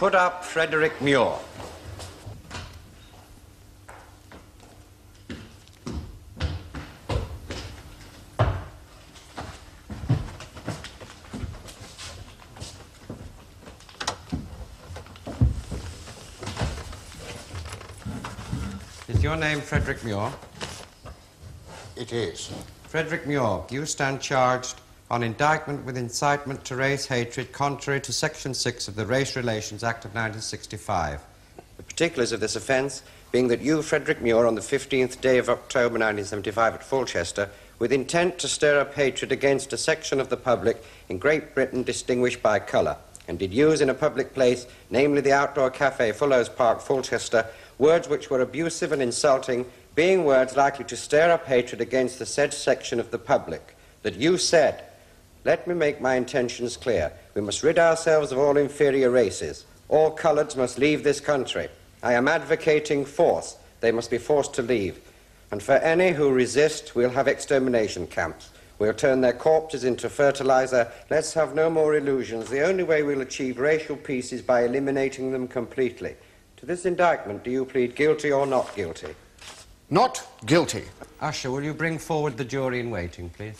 put up Frederick Muir. Is your name Frederick Muir? It is. Frederick Muir, you stand charged on indictment with incitement to race hatred contrary to Section 6 of the Race Relations Act of 1965. The particulars of this offence being that you, Frederick Muir, on the 15th day of October 1975 at Fulchester, with intent to stir up hatred against a section of the public in Great Britain distinguished by colour, and did use in a public place, namely the outdoor cafe, Willows Park, Fulchester, words which were abusive and insulting, being words likely to stir up hatred against the said section of the public, that you said, "Let me make my intentions clear. We must rid ourselves of all inferior races. All coloureds must leave this country. I am advocating force. They must be forced to leave. And for any who resist, we'll have extermination camps. We'll turn their corpses into fertiliser. Let's have no more illusions. The only way we'll achieve racial peace is by eliminating them completely." To this indictment, do you plead guilty or not guilty? Not guilty. Usher, will you bring forward the jury in waiting, please?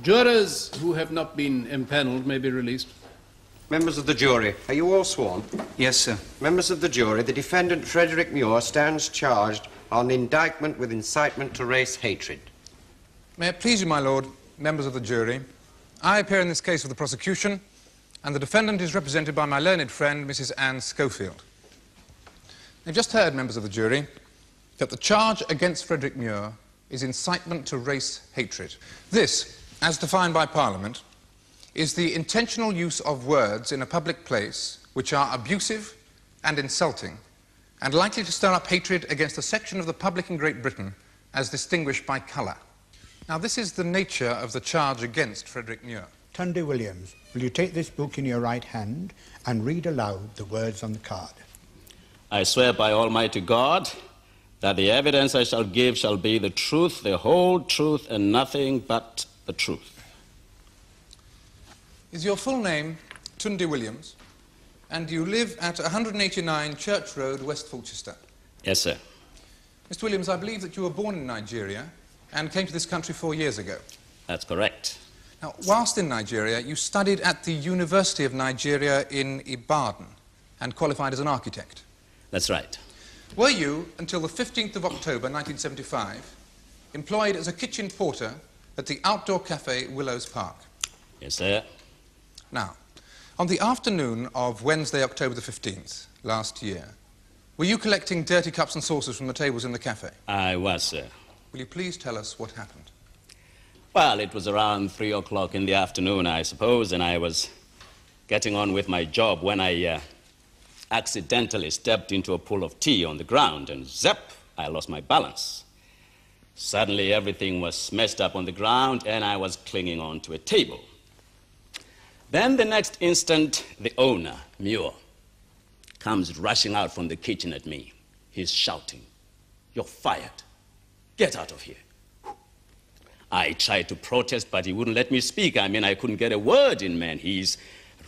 Jurors who have not been impanelled may be released. Members of the jury, are you all sworn? Yes, sir. Members of the jury, the defendant Frederick Muir stands charged on indictment with incitement to race hatred. May it please you, my lord, members of the jury, I appear in this case for the prosecution, and the defendant is represented by my learned friend, Mrs. Anne Schofield. They've just heard, members of the jury, that the charge against Frederick Muir is incitement to race hatred. This, as defined by Parliament, is the intentional use of words in a public place which are abusive and insulting and likely to stir up hatred against a section of the public in Great Britain as distinguished by colour. Now, this is the nature of the charge against Frederick Muir. Tunde Williams, will you take this book in your right hand and read aloud the words on the card? I swear by Almighty God that the evidence I shall give shall be the truth, the whole truth, and nothing but the truth. Is your full name Tunde Williams, and you live at 189 Church Road, West Fulchester? Yes, sir. Mr. Williams, I believe that you were born in Nigeria and came to this country 4 years ago. That's correct. Now, whilst in Nigeria, you studied at the University of Nigeria in Ibadan and qualified as an architect. That's right. Were you, until the 15th of October 1975, employed as a kitchen porter at the outdoor cafe Willows Park? Yes, sir. Now, on the afternoon of Wednesday, October the 15th, last year, were you collecting dirty cups and saucers from the tables in the cafe? I was, sir. Will you please tell us what happened? Well, it was around 3 o'clock in the afternoon, I suppose, and I was getting on with my job when I accidentally stepped into a pool of tea on the ground, and zap, I lost my balance. Suddenly, everything was messed up on the ground, and I was clinging on to a table. Then the next instant, the owner, Muir, comes rushing out from the kitchen at me. He's shouting, "You're fired. Get out of here." I tried to protest, but he wouldn't let me speak. I mean, I couldn't get a word in, man. He's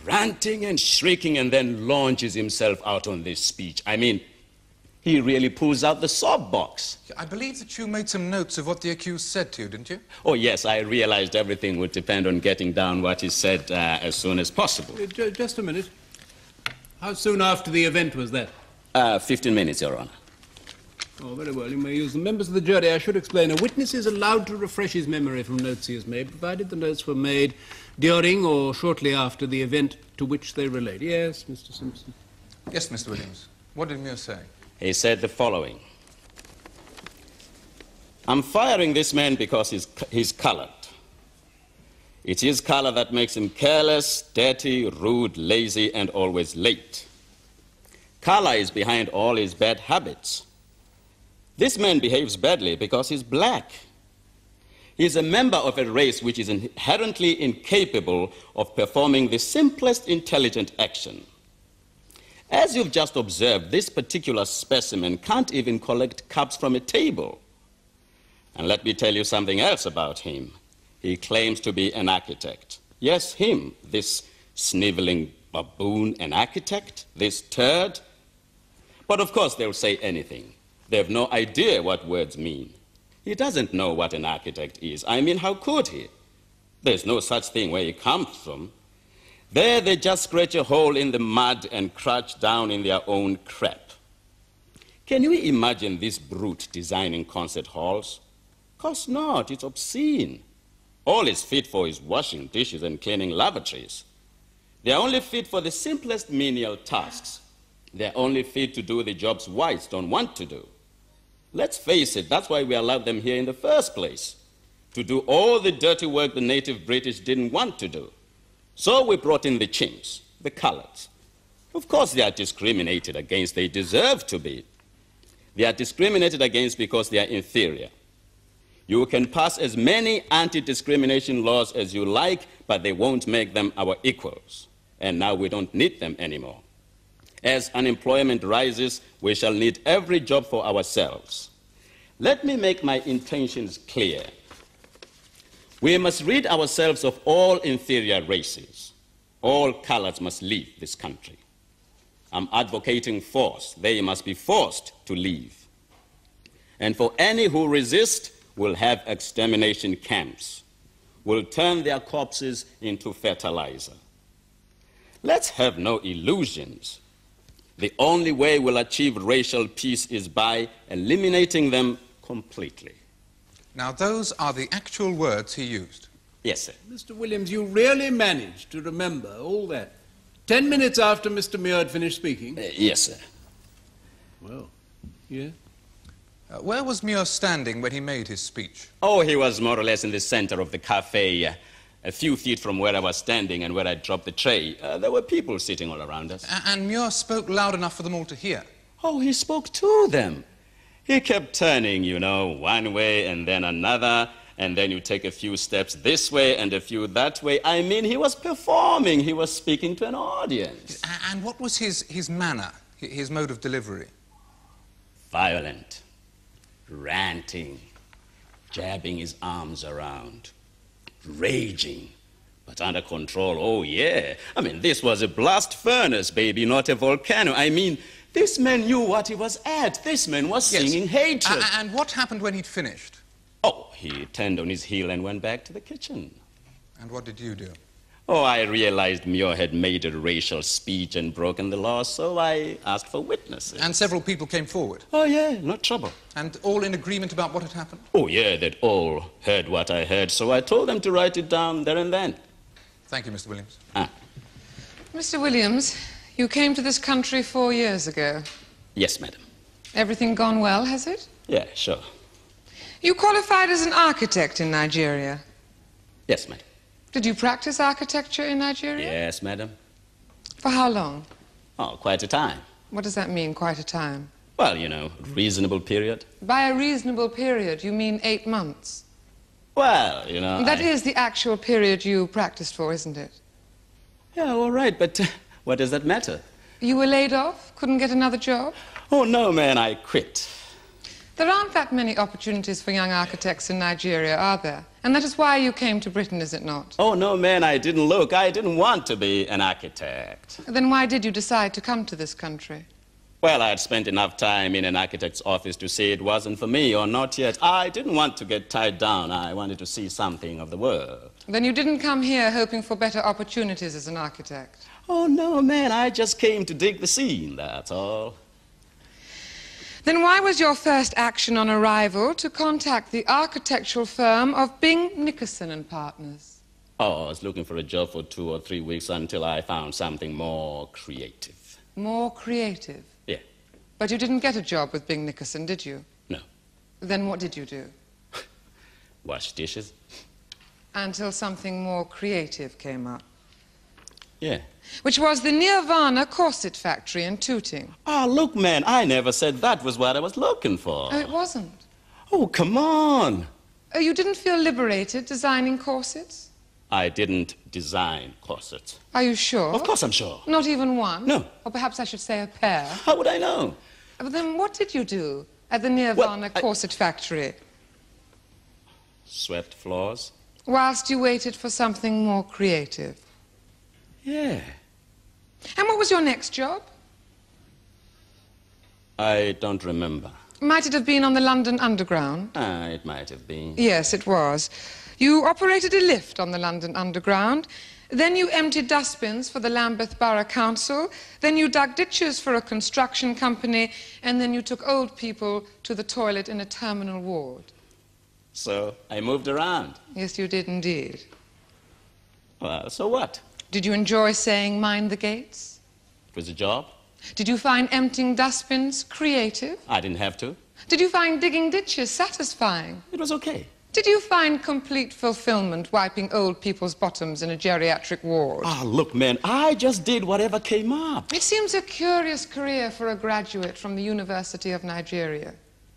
ranting and shrieking and then launches himself out on this speech. I mean, he really pulls out the sob box. I believe that you made some notes of what the accused said to you, didn't you? Oh, yes, I realized everything would depend on getting down what he said as soon as possible. Just a minute. How soon after the event was that? 15 minutes, Your Honor. Oh, very well. You may use the members of the jury. I should explain. A witness is allowed to refresh his memory from notes he has made, provided the notes were made during or shortly after the event to which they relate. Yes, Mr. Simpson. Yes, Mr. Williams. What did Muir say? He said the following. I'm firing this man because he's coloured. It is colour that makes him careless, dirty, rude, lazy, and always late. Colour is behind all his bad habits. This man behaves badly because he's black. He's a member of a race which is inherently incapable of performing the simplest intelligent action. As you've just observed, this particular specimen can't even collect cups from a table. And let me tell you something else about him. He claims to be an architect. Yes, him, this sniveling baboon, an architect, this turd. But of course they'll say anything. They have no idea what words mean. He doesn't know what an architect is. I mean, how could he? There's no such thing where he comes from. There they just scratch a hole in the mud and crouch down in their own crap. Can you imagine this brute designing concert halls? Of course not, it's obscene. All he's fit for is washing dishes and cleaning lavatories. They're only fit for the simplest menial tasks. They're only fit to do the jobs whites don't want to do. Let's face it, that's why we allowed them here in the first place, to do all the dirty work the native British didn't want to do. So we brought in the chimps, the coloureds. Of course they are discriminated against, they deserve to be. They are discriminated against because they are inferior. You can pass as many anti-discrimination laws as you like, but they won't make them our equals. And now we don't need them anymore. As unemployment rises, we shall need every job for ourselves. Let me make my intentions clear. We must rid ourselves of all inferior races. All coloureds must leave this country. I'm advocating force. They must be forced to leave. And for any who resist, will have extermination camps, will turn their corpses into fertilizer. Let's have no illusions. The only way we'll achieve racial peace is by eliminating them completely. Now, those are the actual words he used. Yes, sir. Mr. Williams, you really managed to remember all that 10 minutes after Mr. Muir had finished speaking? Yes, sir. Well, yeah. Where was Muir standing when he made his speech? Oh, he was more or less in the center of the cafe, a few feet from where I was standing and where I dropped the tray. There were people sitting all around us. And Muir spoke loud enough for them all to hear? Oh, he spoke to them. He kept turning, you know, one way and then another, and then you take a few steps this way and a few that way. I mean, he was performing. He was speaking to an audience. And what was his manner, his mode of delivery? Violent. Ranting, jabbing his arms around, raging, but under control, oh yeah. I mean, this was a blast furnace, baby, not a volcano. I mean, this man knew what he was at. This man was singing hatred. And what happened when he'd finished? Oh, he turned on his heel and went back to the kitchen. And what did you do? Oh, I realized Muir had made a racial speech and broken the law, so I asked for witnesses. And several people came forward? Oh, yeah, no trouble. And all in agreement about what had happened? Oh, yeah, they'd all heard what I heard, so I told them to write it down there and then. Thank you, Mr. Williams. Ah. Mr. Williams, you came to this country 4 years ago. Yes, madam. Everything gone well, has it? Yeah, sure. You qualified as an architect in Nigeria? Yes, madam. Did you practice architecture in Nigeria? Yes, madam. For how long? Oh, quite a time. What does that mean, quite a time? Well, you know, reasonable period. By a reasonable period, you mean 8 months? Well, you know, that is the actual period you practiced for, isn't it? Yeah, all right, but what does that matter? You were laid off? Couldn't get another job? Oh, no, man, I quit. There aren't that many opportunities for young architects in Nigeria, are there? And that is why you came to Britain, is it not? Oh, no, man, I didn't look. I didn't want to be an architect. Then why did you decide to come to this country? Well, I had spent enough time in an architect's office to see it wasn't for me, or not yet. I didn't want to get tied down. I wanted to see something of the world. Then you didn't come here hoping for better opportunities as an architect? Oh, no, man, I just came to dig the scene, that's all. Then why was your first action on arrival to contact the architectural firm of Bing Nickerson and Partners? Oh, I was looking for a job for 2 or 3 weeks until I found something more creative. More creative? Yeah. But you didn't get a job with Bing Nickerson, did you? No. Then what did you do? Wash dishes. Until something more creative came up. Yeah. Which was the Nirvana Corset Factory in Tooting. Ah, oh, look, man, I never said that was what I was looking for. Oh, it wasn't? Oh, come on. You didn't feel liberated designing corsets? I didn't design corsets. Are you sure? Of course I'm sure. Not even one? No. Or perhaps I should say a pair? How would I know? But then what did you do at the Nirvana Corset Factory? Swept floors. Whilst you waited for something more creative? Yeah. And what was your next job? I don't remember. Might it have been on the London Underground? It might have been. Yes, it was. You operated a lift on the London Underground, then you emptied dustbins for the Lambeth Borough Council, then you dug ditches for a construction company, and then you took old people to the toilet in a terminal ward. So I moved around. Yes, you did indeed. Well, so what? Did you enjoy saying, "Mind the gates"? It was a job. Did you find emptying dustbins creative? I didn't have to. Did you find digging ditches satisfying? It was okay. Did you find complete fulfillment wiping old people's bottoms in a geriatric ward? Ah, look, man, I just did whatever came up. It seems a curious career for a graduate from the University of Nigeria.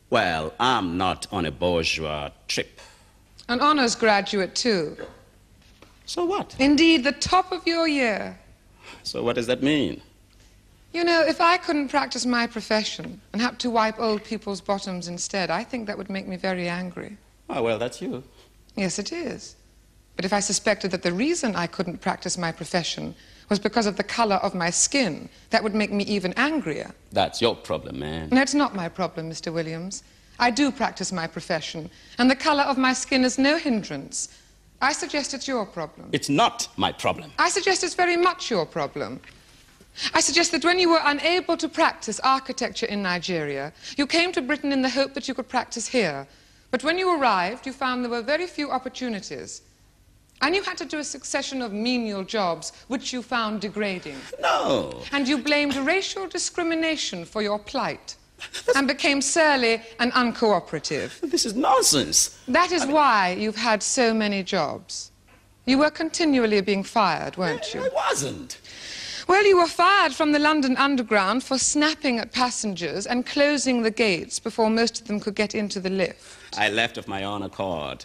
Well, I'm not on a bourgeois trip. An honors graduate, too. So what? Indeed, the top of your year. So what does that mean? You know, if I couldn't practice my profession and had to wipe old people's bottoms instead, I think that would make me very angry. Oh, well, that's you. Yes, it is. But if I suspected that the reason I couldn't practice my profession was because of the color of my skin, that would make me even angrier. That's your problem, man. No, it's not my problem, Mr. Williams. I do practice my profession, and the color of my skin is no hindrance. I suggest it's your problem. It's not my problem. I suggest it's very much your problem. I suggest that when you were unable to practice architecture in Nigeria, you came to Britain in the hope that you could practice here. But when you arrived, you found there were very few opportunities. And you had to do a succession of menial jobs, which you found degrading. No! And you blamed racial discrimination for your plight and became surly and uncooperative. This is nonsense. That is why you've had so many jobs. You were continually being fired, weren't you? I wasn't. Well, you were fired from the London Underground for snapping at passengers and closing the gates before most of them could get into the lift. I left of my own accord.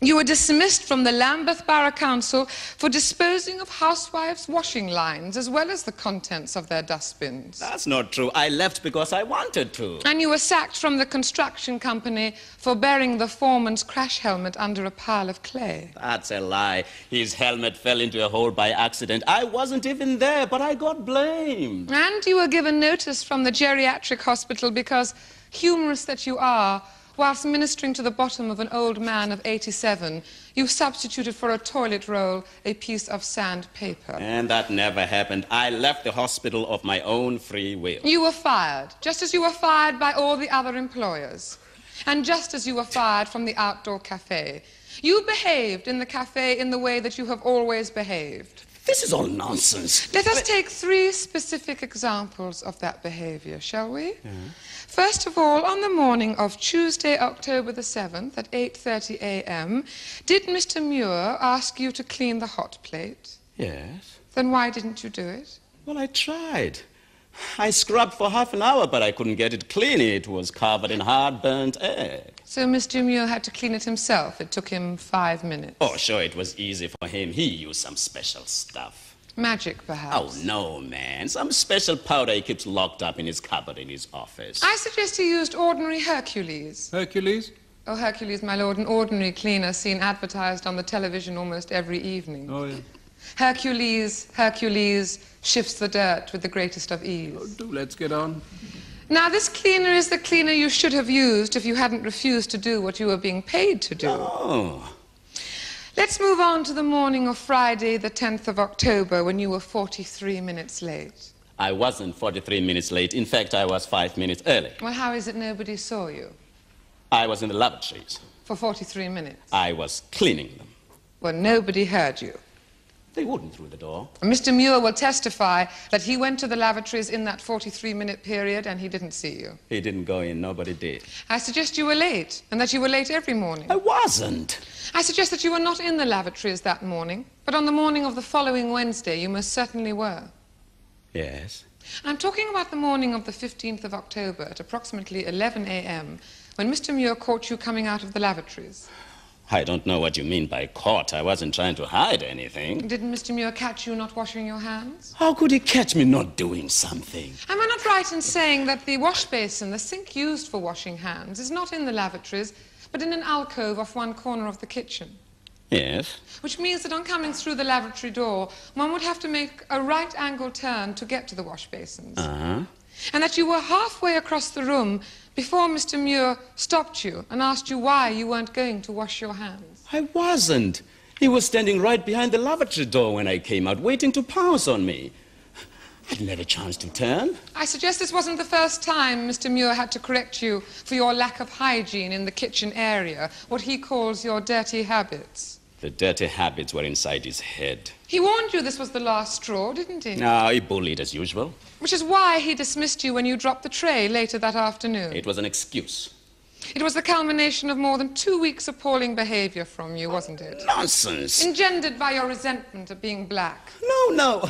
You were dismissed from the Lambeth Borough Council for disposing of housewives' washing lines as well as the contents of their dustbins. That's not true. I left because I wanted to. And you were sacked from the construction company for burying the foreman's crash helmet under a pile of clay. That's a lie. His helmet fell into a hole by accident. I wasn't even there, but I got blamed. And you were given notice from the geriatric hospital because, humorous that you are, whilst ministering to the bottom of an old man of 87, you substituted for a toilet roll a piece of sandpaper. And that never happened. I left the hospital of my own free will. You were fired, just as you were fired by all the other employers. And just as you were fired from the outdoor cafe. You behaved in the cafe in the way that you have always behaved. This is all nonsense. Let us take three specific examples of that behavior, shall we? Yeah. First of all, on the morning of Tuesday, October the 7th, at 8:30 a.m., did Mr. Muir ask you to clean the hot plate? Yes. Then why didn't you do it? Well, I tried. I scrubbed for half an hour, but I couldn't get it clean. It was covered in hard burnt egg. So Mr. Muir had to clean it himself. It took him 5 minutes. Oh, sure, it was easy for him. He used some special stuff. Magic, perhaps? Oh, no, man. Some special powder he keeps locked up in his cupboard in his office. I suggest he used ordinary Hercules. Hercules? Oh, Hercules, my lord, an ordinary cleaner seen advertised on the television almost every evening. Oh, yeah. Hercules, Hercules, shifts the dirt with the greatest of ease. Oh, do let's get on. Now, this cleaner is the cleaner you should have used if you hadn't refused to do what you were being paid to do. Oh. Let's move on to the morning of Friday, the 10th of October, when you were 43 minutes late. I wasn't 43 minutes late. In fact, I was 5 minutes early. Well, how is it nobody saw you? I was in the lavatories. For 43 minutes? I was cleaning them. Well, nobody heard you. They wouldn't through the door. Mr. Muir will testify that he went to the lavatories in that 43-minute period and he didn't see you. He didn't go in. Nobody did. I suggest you were late and that you were late every morning. I wasn't. I suggest that you were not in the lavatories that morning, but on the morning of the following Wednesday you most certainly were. Yes. I'm talking about the morning of the 15th of October at approximately 11 a.m. when Mr. Muir caught you coming out of the lavatories. I don't know what you mean by caught. I wasn't trying to hide anything. Didn't Mr. Muir catch you not washing your hands? How could he catch me not doing something? Am I not right in saying that the wash basin, the sink used for washing hands, is not in the lavatories, but in an alcove off one corner of the kitchen? Yes. Which means that on coming through the lavatory door, one would have to make a right-angle turn to get to the wash basins. Uh-huh. And that you were halfway across the room before Mr. Muir stopped you and asked you why you weren't going to wash your hands. I wasn't. He was standing right behind the lavatory door when I came out, waiting to pounce on me. I didn't have a chance to turn. I suggest this wasn't the first time Mr. Muir had to correct you for your lack of hygiene in the kitchen area, what he calls your dirty habits. The dirty habits were inside his head. He warned you this was the last straw, didn't he? No, he bullied as usual. Which is why he dismissed you when you dropped the tray later that afternoon. It was an excuse. It was the culmination of more than 2 weeks' appalling behaviour from you, wasn't it? Nonsense! Engendered by your resentment of being black. No, no!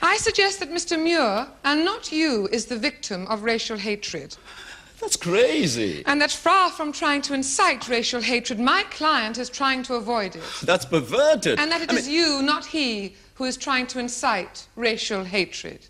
I suggest that Mr. Muir, and not you, is the victim of racial hatred. That's crazy. And that far from trying to incite racial hatred, my client is trying to avoid it. That's perverted. And that it is you, not he, who is trying to incite racial hatred.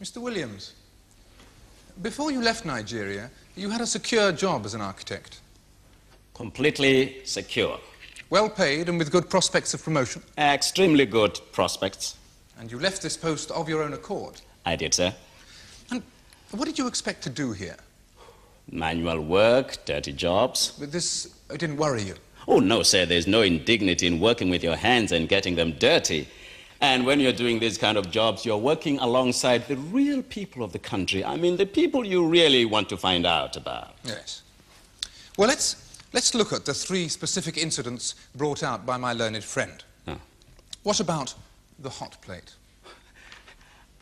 Mr. Williams, before you left Nigeria, you had a secure job as an architect. Completely secure. Well paid and with good prospects of promotion. Extremely good prospects. And you left this post of your own accord. I did, sir. And what did you expect to do here? Manual work, dirty jobs. But this didn't worry you? Oh, no, sir. There's no indignity in working with your hands and getting them dirty. And when you're doing these kind of jobs, you're working alongside the real people of the country. I mean, the people you really want to find out about. Yes. Well, let's look at the three specific incidents brought out by my learned friend. Oh. What about the hot plate?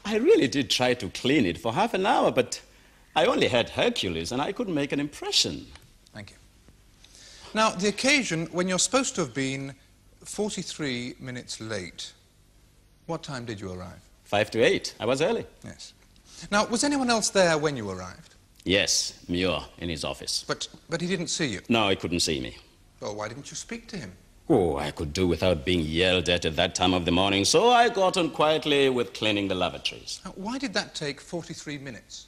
I really did try to clean it for half an hour, but I only had Hercules and I couldn't make an impression. Thank you. Now, the occasion when you're supposed to have been 43 minutes late. What time did you arrive? 7:55. I was early. Yes. Now, was anyone else there when you arrived? Yes, Muir, in his office. But he didn't see you? No, he couldn't see me. Well, why didn't you speak to him? Oh, I could do without being yelled at that time of the morning, so I got on quietly with cleaning the lavatories. Now, why did that take 43 minutes?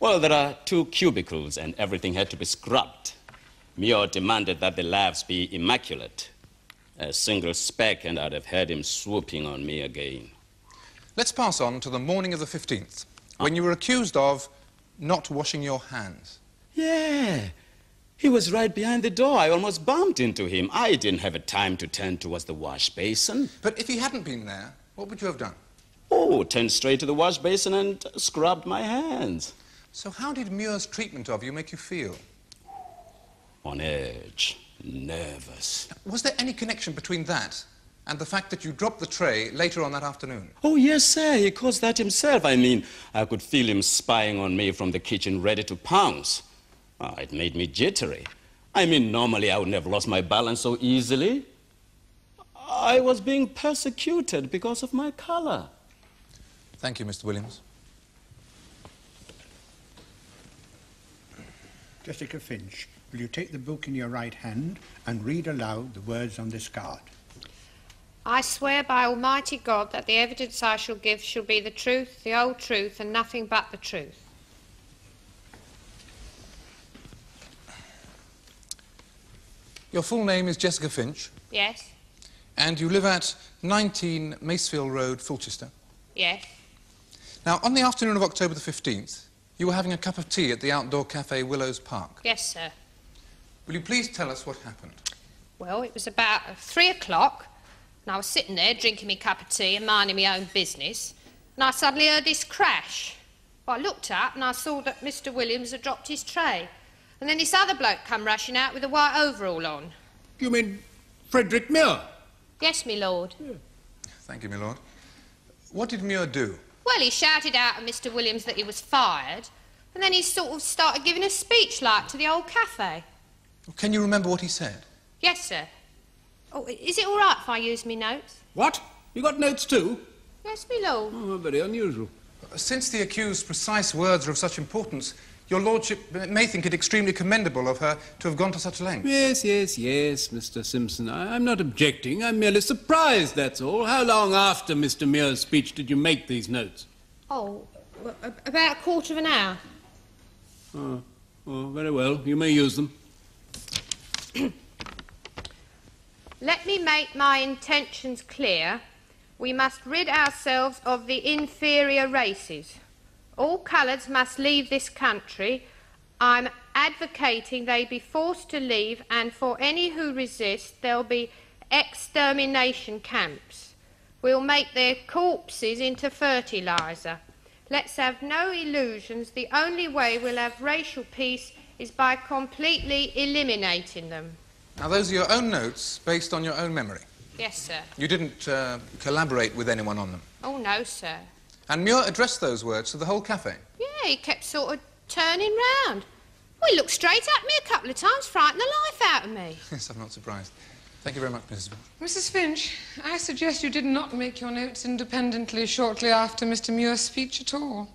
Well, there are two cubicles, and everything had to be scrubbed. Muir demanded that the lavs be immaculate. A single speck, and I'd have had him swooping on me again. Let's pass on to the morning of the 15th, when you were accused of not washing your hands. Yeah. He was right behind the door. I almost bumped into him. I didn't have a time to turn towards the wash basin. But if he hadn't been there, what would you have done? Oh, turned straight to the wash basin and scrubbed my hands. So how did Muir's treatment of you make you feel? On edge. Nervous. Was there any connection between that and the fact that you dropped the tray later on that afternoon? Oh, yes, sir. He caused that himself. I mean, I could feel him spying on me from the kitchen, ready to pounce. Oh, it made me jittery. I mean, normally I wouldn't have lost my balance so easily. I was being persecuted because of my color. Thank you, Mr. Williams. Jessica Finch. Will you take the book in your right hand and read aloud the words on this card? I swear by Almighty God that the evidence I shall give shall be the truth, the whole truth, and nothing but the truth. Your full name is Jessica Finch? Yes. And you live at 19 Masefield Road, Fulchester? Yes. Now, on the afternoon of October the 15th, you were having a cup of tea at the outdoor cafe Willows Park? Yes, sir. Will you please tell us what happened? Well, it was about 3 o'clock, and I was sitting there drinking my cup of tea and minding my own business, and I suddenly heard this crash. Well, I looked up and I saw that Mr. Williams had dropped his tray, and then this other bloke come rushing out with a white overall on. You mean Frederick Muir? Yes, my lord. Yeah. Thank you, my lord. What did Muir do? Well, he shouted out at Mr. Williams that he was fired, And then he sort of started giving a speech, like, to the old cafe. Well, can you remember what he said? Yes, sir. Oh, is it all right if I use me notes? What? You got notes too? Yes, me lord. Oh, very unusual. Since the accused's precise words are of such importance, your lordship may think it extremely commendable of her to have gone to such lengths. Yes, yes, yes, Mr. Simpson. I'm not objecting. I'm merely surprised, that's all. How long after Mr. Muir's speech did you make these notes? Oh, about a quarter of an hour. Oh, oh, very well. You may use them. Let me make my intentions clear. We must rid ourselves of the inferior races. All coloureds must leave this country. I'm advocating they be forced to leave, and for any who resist, there'll be extermination camps. We'll make their corpses into fertiliser. Let's have no illusions. The only way we'll have racial peace is by completely eliminating them. Now, those are your own notes based on your own memory? Yes, sir. You didn't collaborate with anyone on them? Oh, no, sir. And Muir addressed those words to the whole café? Yeah, he kept sort of turning round. Well, he looked straight at me a couple of times, frightened the life out of me. Yes, I'm not surprised. Thank you very much, Mrs. Moore. Mrs. Finch, I suggest you did not make your notes independently shortly after Mr. Muir's speech at all.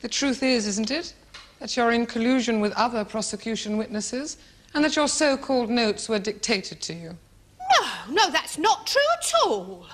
The truth is, isn't it, that you're in collusion with other prosecution witnesses and that your so-called notes were dictated to you? No, no, that's not true at all.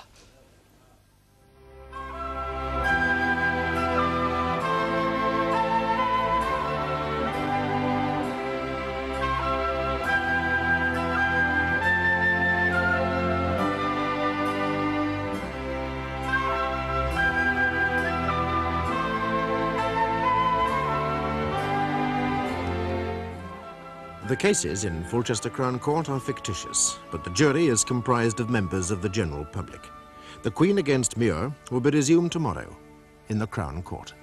The cases in Fulchester Crown Court are fictitious, but the jury is comprised of members of the general public. The Queen against Muir will be resumed tomorrow in the Crown Court.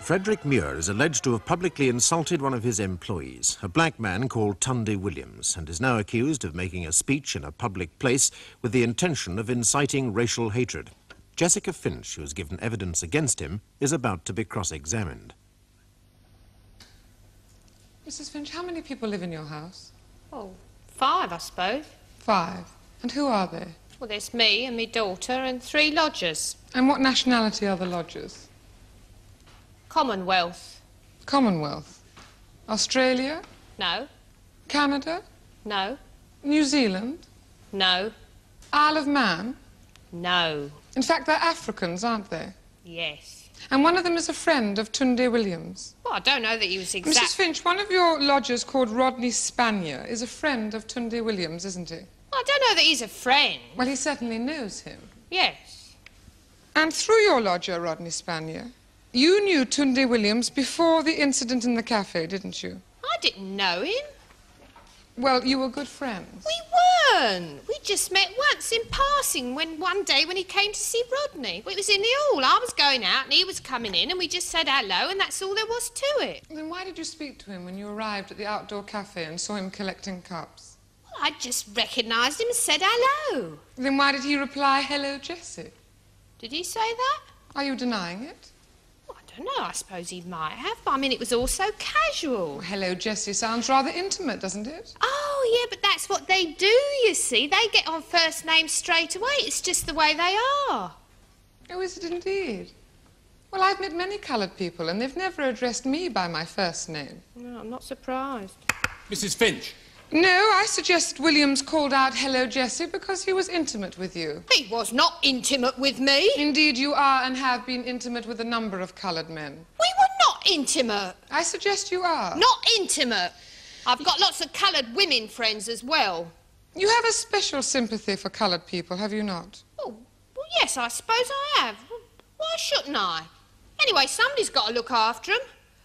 Frederick Muir is alleged to have publicly insulted one of his employees, a black man called Tunde Williams, and is now accused of making a speech in a public place with the intention of inciting racial hatred. Jessica Finch, who has given evidence against him, is about to be cross-examined. Mrs. Finch, how many people live in your house? Oh, 5, I suppose. 5. And who are they? Well, there's me and me daughter and 3 lodgers. And what nationality are the lodgers? Commonwealth. Commonwealth. Australia? No. Canada? No. New Zealand? No. Isle of Man? No. In fact, they're Africans, aren't they? Yes. And one of them is a friend of Tunde Williams? Well, I don't know that he was exactly... Mrs. Finch, one of your lodgers called Rodney Spanier is a friend of Tunde Williams, isn't he? Well, I don't know that he's a friend. Well, he certainly knows him. Yes. And through your lodger, Rodney Spanier, you knew Tunde Williams before the incident in the cafe, didn't you? I didn't know him. Well, you were good friends. We weren't. We just met once in passing one day when he came to see Rodney. Well, it was in the hall. I was going out and he was coming in and we just said hello and that's all there was to it. Then why did you speak to him when you arrived at the outdoor cafe and saw him collecting cups? Well, I just recognised him and said hello. Then why did he reply, hello, Jessie? Did he say that? Are you denying it? No, I suppose he might have, but I mean, it was all so casual. Well, hello, Jessie sounds rather intimate, doesn't it? Oh, yeah, but that's what they do, you see. They get on first names straight away. It's just the way they are. Oh, is it indeed? Well, I've met many coloured people, and they've never addressed me by my first name. No, I'm not surprised. Mrs. Finch, No, I suggest Williams called out "Hello, Jessie" because he was intimate with you. He was not intimate with me. Indeed, you are and have been intimate with a number of coloured men. We were not intimate. I suggest you are. Not intimate. I've got lots of coloured women friends as well. You have a special sympathy for coloured people, have you not? Oh, well, yes, I suppose I have. Why shouldn't I? Anyway, somebody's got to look after them.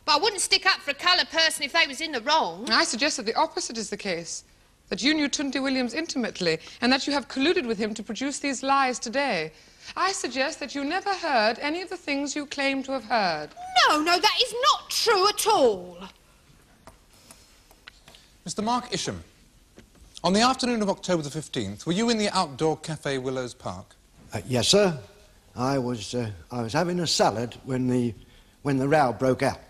But I wouldn't stick up for a coloured person if they was in the wrong. I suggest that the opposite is the case. That you knew Tunde Williams intimately and that you have colluded with him to produce these lies today. I suggest that you never heard any of the things you claim to have heard. No, no, that is not true at all. Mr. Mark Isham, on the afternoon of October the 15th, were you in the outdoor cafe Willows Park? Yes, sir. I was having a salad when the row broke out.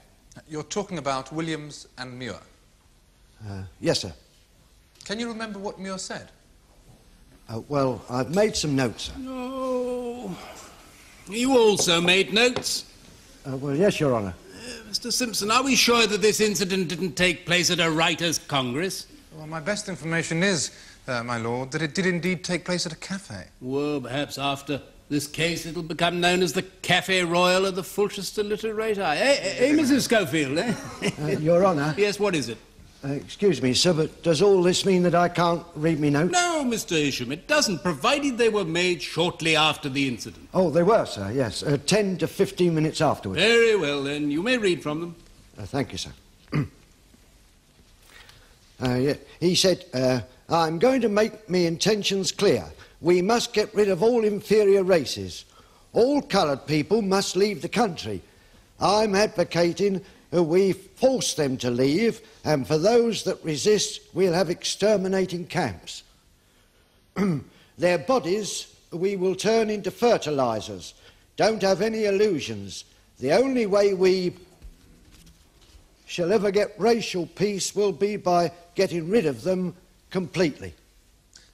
You're talking about Williams and Muir? Yes, sir. Can you remember what Muir said? Well, I've made some notes, sir. No. You also made notes? Well, yes, Your Honour. Mr. Simpson, are we sure that this incident didn't take place at a writers' congress? Well, my best information is, my lord, that it did indeed take place at a cafe. Well, perhaps after this case, it'll become known as the Café Royal of the Fulchester Literati. Eh, Mrs. Schofield, eh? Your Honour. Yes, what is it? Excuse me, sir, but does all this mean that I can't read me notes? No, Mr. Isham, it doesn't, provided they were made shortly after the incident. Oh, they were, sir, yes. 10 to 15 minutes afterwards. Very well, then. You may read from them. Thank you, sir. Yeah, he said, I'm going to make me intentions clear. We must get rid of all inferior races. All coloured people must leave the country. I'm advocating that we force them to leave, and for those that resist, we'll have exterminating camps. Their bodies we will turn into fertilisers. Don't have any illusions. The only way we shall ever get racial peace will be by getting rid of them completely.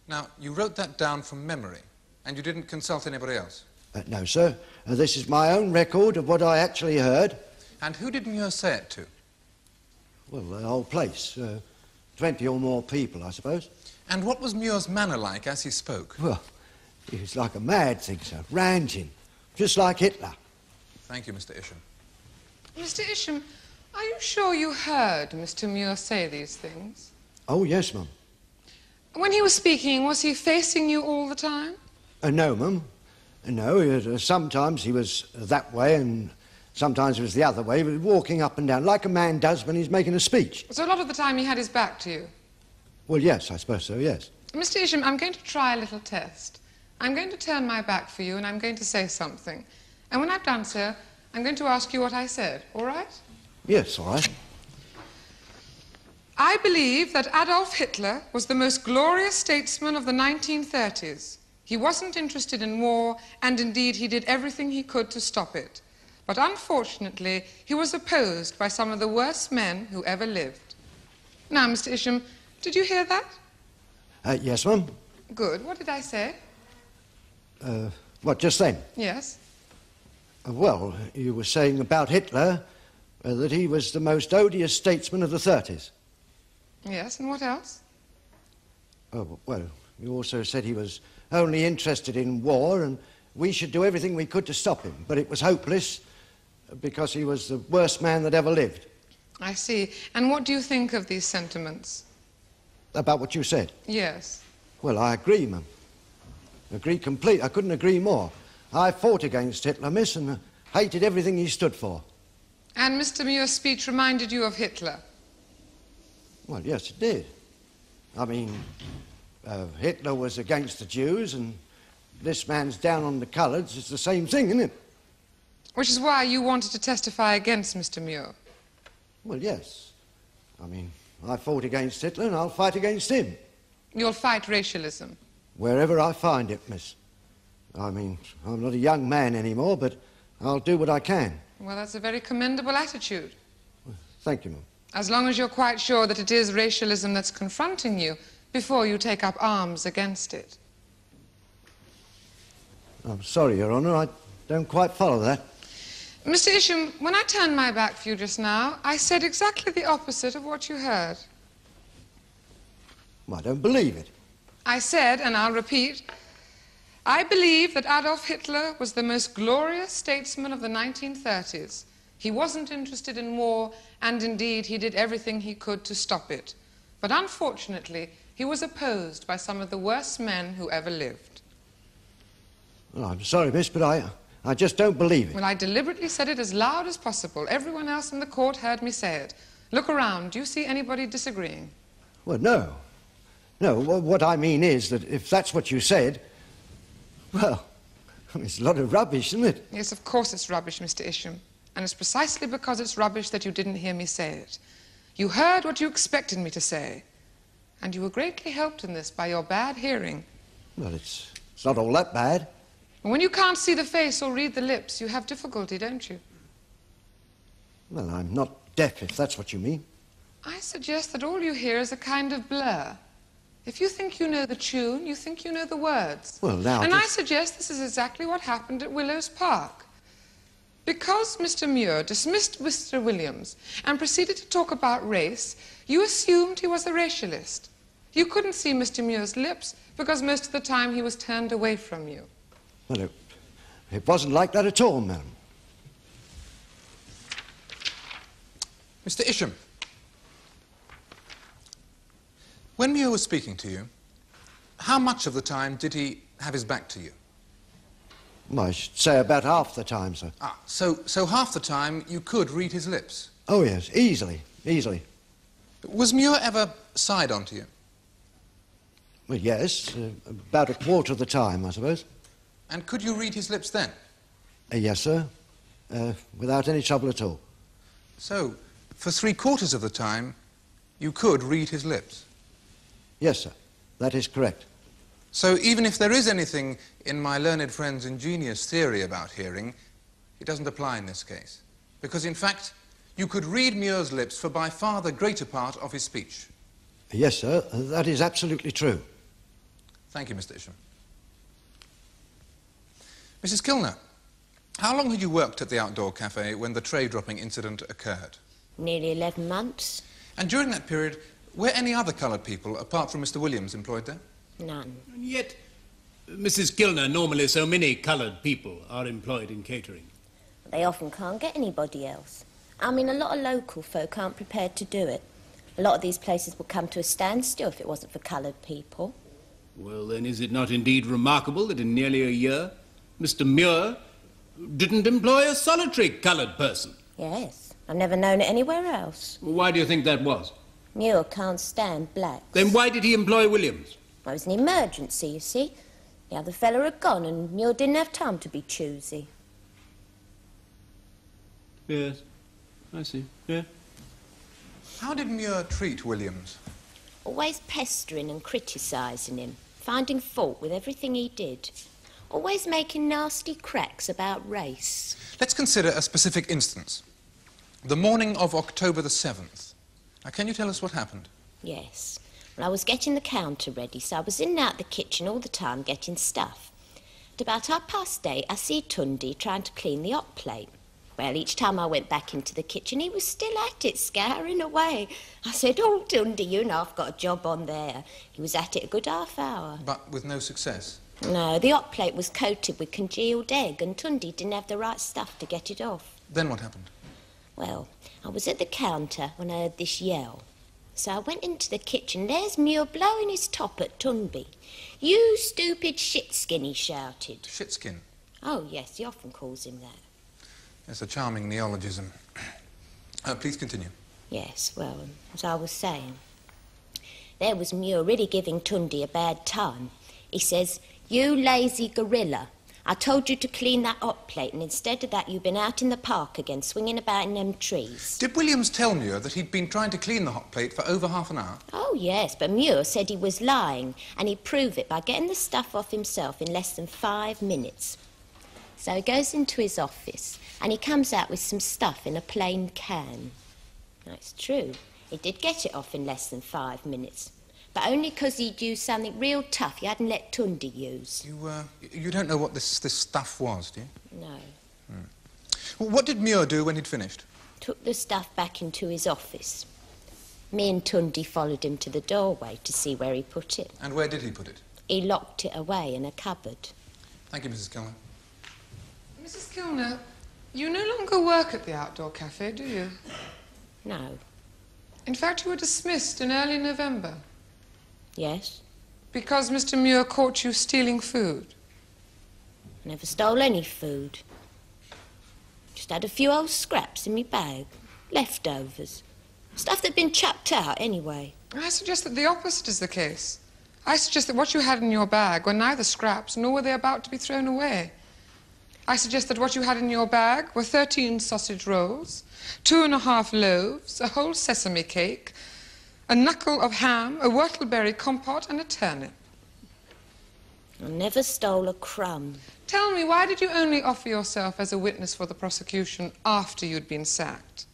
Now, you wrote that down from memory, and you didn't consult anybody else? No, sir. This is my own record of what I actually heard. And who did Muir say it to? Well, the whole place. 20 or more people, I suppose. And what was Muir's manner like as he spoke? Well, he was like a mad thing, sir. Ranting. Just like Hitler. Thank you, Mr. Isham. Mr. Isham, are you sure you heard Mr. Muir say these things? Oh, yes, ma'am. When he was speaking, was he facing you all the time? No, ma'am. No, sometimes he was that way and sometimes he was the other way, walking up and down, like a man does when he's making a speech. So a lot of the time he had his back to you? Well, yes, I suppose so, yes. Mr. Isham, I'm going to try a little test. I'm going to turn my back for you and I'm going to say something. And when I've done so, I'm going to ask you what I said, all right? Yes, all right. I believe that Adolf Hitler was the most glorious statesman of the 1930s. He wasn't interested in war, and indeed he did everything he could to stop it. But unfortunately, he was opposed by some of the worst men who ever lived. Now, Mr. Isham, did you hear that? Yes, ma'am. Good. What did I say? What, just then? Yes. Well, you were saying about Hitler, that he was the most odious statesman of the 30s. Yes, and what else? Oh, well, you also said he was only interested in war and we should do everything we could to stop him, but it was hopeless because he was the worst man that ever lived. I see. And what do you think of these sentiments? About what you said? Yes. Well, I agree, ma'am. Agree complete. I couldn't agree more. I fought against Hitler, miss, and hated everything he stood for. And Mr. Muir's speech reminded you of Hitler? Well, yes, it did. I mean, Hitler was against the Jews, and this man's down on the coloureds. It's the same thing, isn't it? Which is why you wanted to testify against Mr. Muir. Well, yes. I mean, I fought against Hitler, and I'll fight against him. You'll fight racialism? Wherever I find it, miss. I mean, I'm not a young man anymore, but I'll do what I can. Well, that's a very commendable attitude. Well, thank you, ma'am. As long as you're quite sure that it is racialism that's confronting you before you take up arms against it. I'm sorry, Your Honour, I don't quite follow that. Mr. Isham, when I turned my back for you just now, I said exactly the opposite of what you heard. I don't believe it. I said, and I'll repeat, I believe that Adolf Hitler was the most glorious statesman of the 1930s. He wasn't interested in war, and indeed he did everything he could to stop it. But unfortunately, he was opposed by some of the worst men who ever lived. Well, I'm sorry, miss, but I just don't believe it. Well, I deliberately said it as loud as possible. Everyone else in the court heard me say it. Look around. Do you see anybody disagreeing? Well, no. No, what I mean is that if that's what you said, well, it's a lot of rubbish, isn't it? Yes, of course it's rubbish, Mr. Isham. And it's precisely because it's rubbish that you didn't hear me say it. You heard what you expected me to say. And you were greatly helped in this by your bad hearing. Well, it's not all that bad. When you can't see the face or read the lips, you have difficulty, don't you? Well, I'm not deaf, if that's what you mean. I suggest that all you hear is a kind of blur. If you think you know the tune, you think you know the words. Well, now... And I suggest this is exactly what happened at Willows Park. Because Mr. Muir dismissed Mr. Williams and proceeded to talk about race, you assumed he was a racialist. You couldn't see Mr. Muir's lips because most of the time he was turned away from you. Well, it wasn't like that at all, ma'am. Mr. Isham, when Muir was speaking to you, how much of the time did he have his back to you? Well, I should say about half the time, sir. Ah, so half the time you could read his lips? Oh, yes, easily, easily. Was Muir ever side on to you? Well, yes, about a quarter of the time, I suppose. And could you read his lips then? Yes, sir, without any trouble at all. So, for three-quarters of the time, you could read his lips? Yes, sir, that is correct. So even if there is anything in my learned friend's ingenious theory about hearing, it doesn't apply in this case. Because, in fact, you could read Muir's lips for by far the greater part of his speech. Yes, sir, that is absolutely true. Thank you, Mr. Isham. Mrs. Kilner, how long had you worked at the outdoor cafe when the tray-dropping incident occurred? Nearly 11 months. And during that period, were any other coloured people, apart from Mr. Williams, employed there? None. And yet, Mrs. Kilner, normally so many coloured people are employed in catering. They often can't get anybody else. I mean, a lot of local folk aren't prepared to do it. A lot of these places would come to a standstill if it wasn't for coloured people. Well, then, is it not indeed remarkable that in nearly a year, Mr. Muir didn't employ a solitary coloured person? Yes, I've never known it anywhere else. Well, why do you think that was? Muir can't stand blacks. Then why did he employ Williams? Well, it was an emergency, you see. The other fellow had gone and Muir didn't have time to be choosy. Yes, I see, yeah. How did Muir treat Williams? Always pestering and criticising him, finding fault with everything he did. Always making nasty cracks about race. Let's consider a specific instance. The morning of October the 7th. Now, can you tell us what happened? Yes. Well, I was getting the counter ready, so I was in and out the kitchen all the time getting stuff. At about 8:30, I see Tunde trying to clean the hot plate. Well, each time I went back into the kitchen, he was still at it, scouring away. I said, oh, Tunde, you know I've got a job on there. He was at it a good half hour. But with no success? No, the hot plate was coated with congealed egg and Tunde didn't have the right stuff to get it off. Then what happened? Well, I was at the counter when I heard this yell. So I went into the kitchen. There's Muir blowing his top at Tunde. You stupid shitskin, he shouted. Shitskin? Oh, yes, he often calls him that. That's a charming neologism. Please continue. Yes, well, as I was saying, there was Muir really giving Tunde a bad time. He says, you lazy gorilla, I told you to clean that hot plate, and instead of that you've been out in the park again, swinging about in them trees. Did Williams tell Muir that he'd been trying to clean the hot plate for over half an hour? Oh, yes, but Muir said he was lying, and he'd prove it by getting the stuff off himself in less than 5 minutes. So he goes into his office, and he comes out with some stuff in a plain can. Now, it's true, he did get it off in less than 5 minutes. But only because he'd used something real tough he hadn't let Tunde use. You don't know what this stuff was, do you? No. Hmm. Well, what did Muir do when he'd finished? Took the stuff back into his office. Me and Tunde followed him to the doorway to see where he put it. And where did he put it? He locked it away in a cupboard. Thank you, Mrs. Kilner. Mrs. Kilner, you no longer work at the outdoor cafe, do you? No. In fact, you were dismissed in early November. Yes. Because Mr. Muir caught you stealing food. I never stole any food. Just had a few old scraps in me bag, leftovers. Stuff that'd been chucked out anyway. I suggest that the opposite is the case. I suggest that what you had in your bag were neither scraps nor were they about to be thrown away. I suggest that what you had in your bag were 13 sausage rolls, 2½ loaves, a whole sesame cake, a knuckle of ham, a whortleberry compote and a turnip. I never stole a crumb. Tell me, why did you only offer yourself as a witness for the prosecution after you'd been sacked?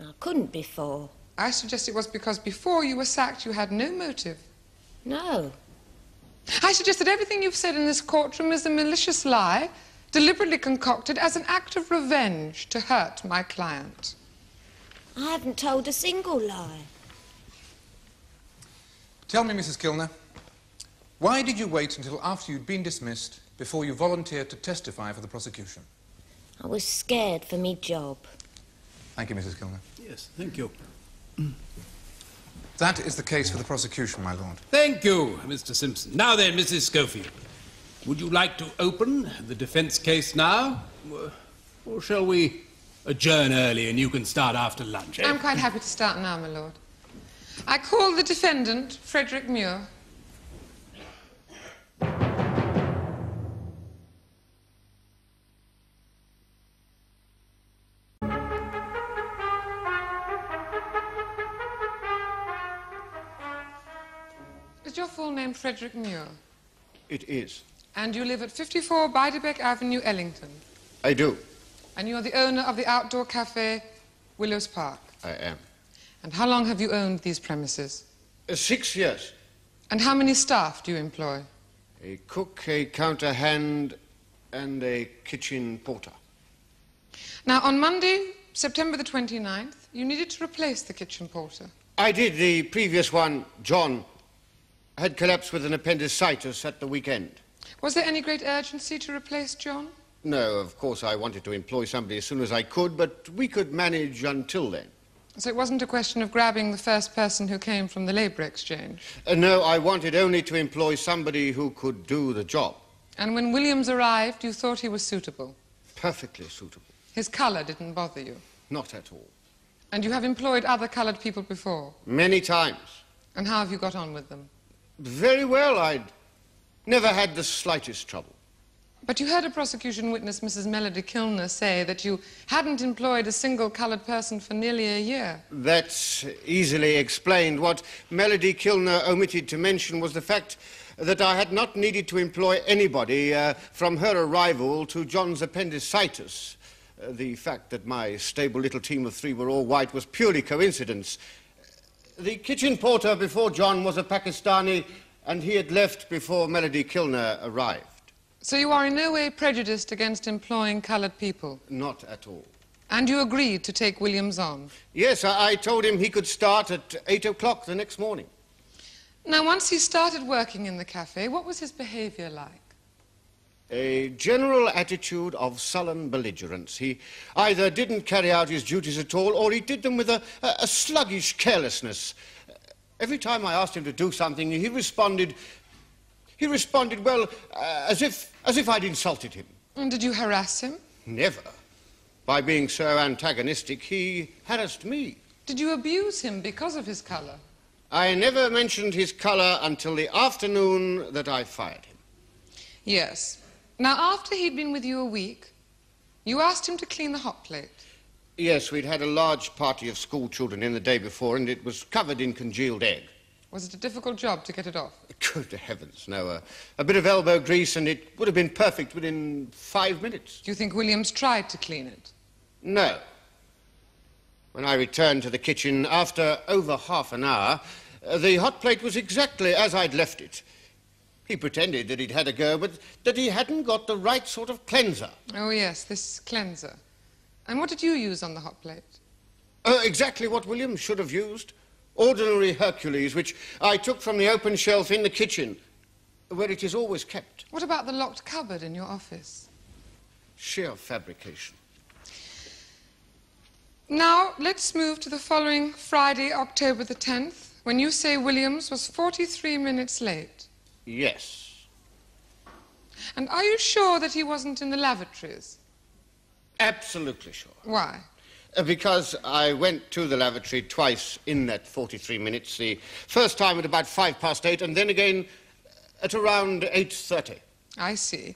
I couldn't before. I suggest it was because before you were sacked you had no motive. No. I suggest that everything you've said in this courtroom is a malicious lie, deliberately concocted as an act of revenge to hurt my client. I haven't told a single lie. Tell me, Mrs. Kilner, why did you wait until after you'd been dismissed before you volunteered to testify for the prosecution? I was scared for me job. Thank you, Mrs. Kilner. Yes, thank you. That is the case for the prosecution, my lord. Thank you, Mr. Simpson. Now then, Mrs. Schofield, would you like to open the defence case now? Or shall we adjourn early and you can start after lunch? Eh? I'm quite happy to start now, my lord. I call the defendant, Frederick Muir. Name Frederick Muir? It is. And you live at 54 Beiderbecke Avenue, Ellington? I do. And you are the owner of the outdoor cafe, Willows Park? I am. And how long have you owned these premises? 6 years. And how many staff do you employ? A cook, a counter hand, and a kitchen porter. Now, on Monday, September the 29th, you needed to replace the kitchen porter. I did. The previous one, John, had collapsed with an appendicitis at the weekend. Was there any great urgency to replace John? No, of course I wanted to employ somebody as soon as I could, but we could manage until then. So it wasn't a question of grabbing the first person who came from the labour exchange? No, I wanted only to employ somebody who could do the job. And when Williams arrived, you thought he was suitable? Perfectly suitable. His colour didn't bother you? Not at all. And you have employed other coloured people before? Many times. And how have you got on with them? Very well, I'd never had the slightest trouble. But you heard a prosecution witness, Mrs. Melody Kilner, say that you hadn't employed a single coloured person for nearly a year. That's easily explained. What Melody Kilner omitted to mention was the fact that I had not needed to employ anybody from her arrival to John's appendicitis. The fact that my stable little team of 3 were all white was purely coincidence. The kitchen porter before John was a Pakistani, and he had left before Melody Kilner arrived. So you are in no way prejudiced against employing coloured people? Not at all. And you agreed to take Williams on? Yes, I told him he could start at 8 o'clock the next morning. Now, once he started working in the cafe, what was his behaviour like? A general attitude of sullen belligerence. He either didn't carry out his duties at all, or he did them with a sluggish carelessness. Every time I asked him to do something, he responded, well, as if I'd insulted him. And did you harass him? Never. By being so antagonistic, he harassed me. Did you abuse him because of his colour? I never mentioned his colour until the afternoon that I fired him. Yes. Now, after he'd been with you a week, you asked him to clean the hot plate. Yes, we'd had a large party of school children in the day before, and it was covered in congealed egg. Was it a difficult job to get it off? Good heavens, no. A bit of elbow grease, and it would have been perfect within 5 minutes. Do you think Williams tried to clean it? No. When I returned to the kitchen, after over half an hour, the hot plate was exactly as I'd left it. He pretended that he'd had a go, but that he hadn't got the right sort of cleanser. Oh, yes, this cleanser. And what did you use on the hot plate? Exactly what Williams should have used. ordinary Hercules, which I took from the open shelf in the kitchen, where it is always kept. What about the locked cupboard in your office? Sheer fabrication. Now, let's move to the following Friday, October the 10th, when you say Williams was 43 minutes late. Yes. And are you sure that he wasn't in the lavatories? Absolutely sure. Why? Because I went to the lavatory twice in that 43 minutes, the first time at about 8:05, and then again at around 8:30. I see.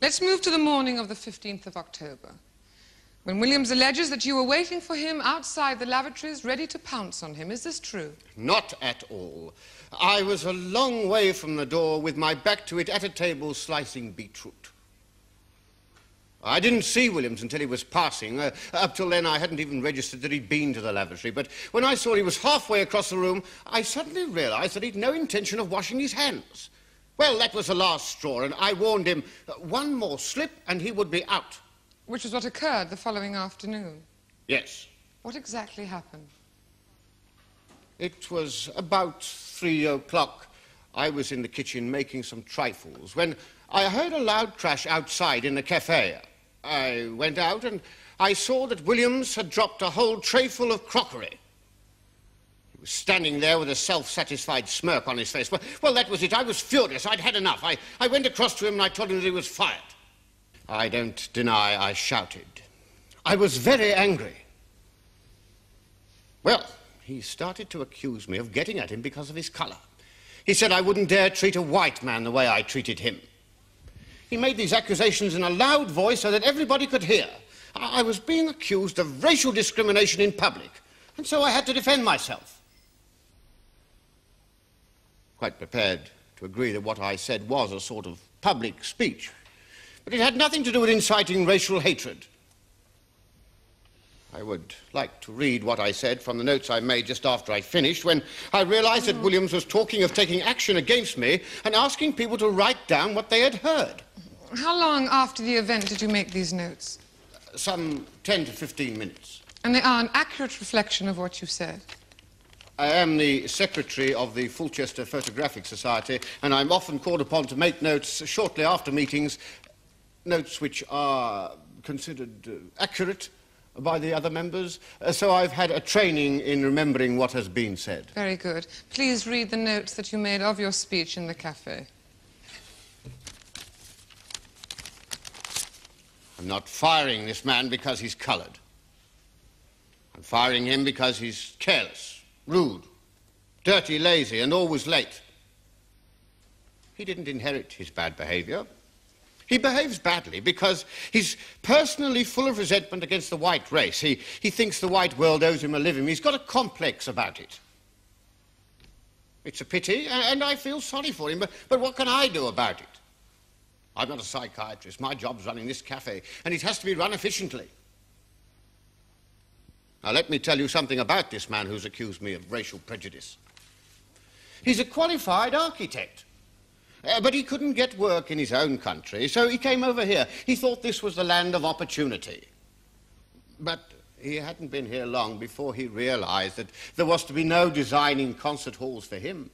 Let's move to the morning of the 15th of October. When Williams alleges that you were waiting for him outside the lavatories, ready to pounce on him. Is this true? Not at all. I was a long way from the door with my back to it at a table slicing beetroot. I didn't see Williams until he was passing. Up till then, I hadn't even registered that he'd been to the lavatory. But when I saw he was halfway across the room, I suddenly realized that he'd no intention of washing his hands. Well, that was the last straw, and I warned him, one more slip and he would be out. Which is what occurred the following afternoon. Yes. What exactly happened? It was about 3 o'clock. I was in the kitchen making some trifles when I heard a loud crash outside in the cafe. I went out and I saw that Williams had dropped a whole trayful of crockery. He was standing there with a self-satisfied smirk on his face. Well, that was it. I was furious. I'd had enough. I went across to him and I told him that he was fired. I don't deny I shouted. I was very angry. Well, he started to accuse me of getting at him because of his colour. He said I wouldn't dare treat a white man the way I treated him. He made these accusations in a loud voice so that everybody could hear. I was being accused of racial discrimination in public, and so I had to defend myself. Quite prepared to agree that what I said was a sort of public speech. But it had nothing to do with inciting racial hatred. I would like to read what I said from the notes I made just after I finished, when I realized that Williams was talking of taking action against me and asking people to write down what they had heard. How long after the event did you make these notes? Some 10 to 15 minutes. And they are an accurate reflection of what you said? I am the secretary of the Fulchester Photographic Society, and I'm often called upon to make notes shortly after meetings, notes which are considered accurate by the other members, so I've had a training in remembering what has been said. Very good. Please read the notes that you made of your speech in the cafe. I'm not firing this man because he's coloured. I'm firing him because he's careless, rude, dirty, lazy, and always late. He didn't inherit his bad behaviour. He behaves badly because he's personally full of resentment against the white race. He thinks the white world owes him a living. He's got a complex about it. It's a pity, and I feel sorry for him, but what can I do about it? I'm not a psychiatrist. My job's running this cafe, and it has to be run efficiently. Now, let me tell you something about this man who's accused me of racial prejudice. He's a qualified architect. But he couldn't get work in his own country, so he came over here. He thought this was the land of opportunity. But he hadn't been here long before he realized that there was to be no designing concert halls for him.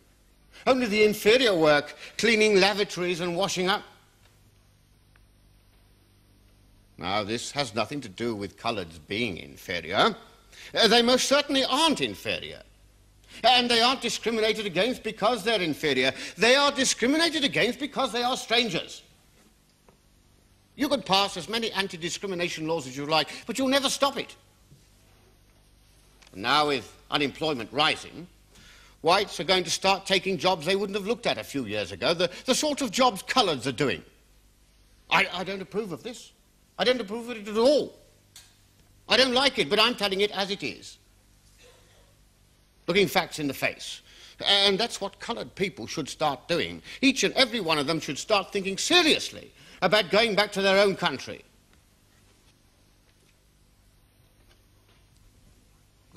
Only the inferior work, cleaning lavatories and washing up. Now, this has nothing to do with coloreds being inferior. They most certainly aren't inferior. And they aren't discriminated against because they're inferior. They are discriminated against because they are strangers. You could pass as many anti-discrimination laws as you like, but you'll never stop it. Now, with unemployment rising, whites are going to start taking jobs they wouldn't have looked at a few years ago, the sort of jobs coloreds are doing. I don't approve of this. I don't approve of it at all. I don't like it, but I'm telling it as it is. Looking facts in the face. And that's what coloured people should start doing. Each and every one of them should start thinking seriously about going back to their own country.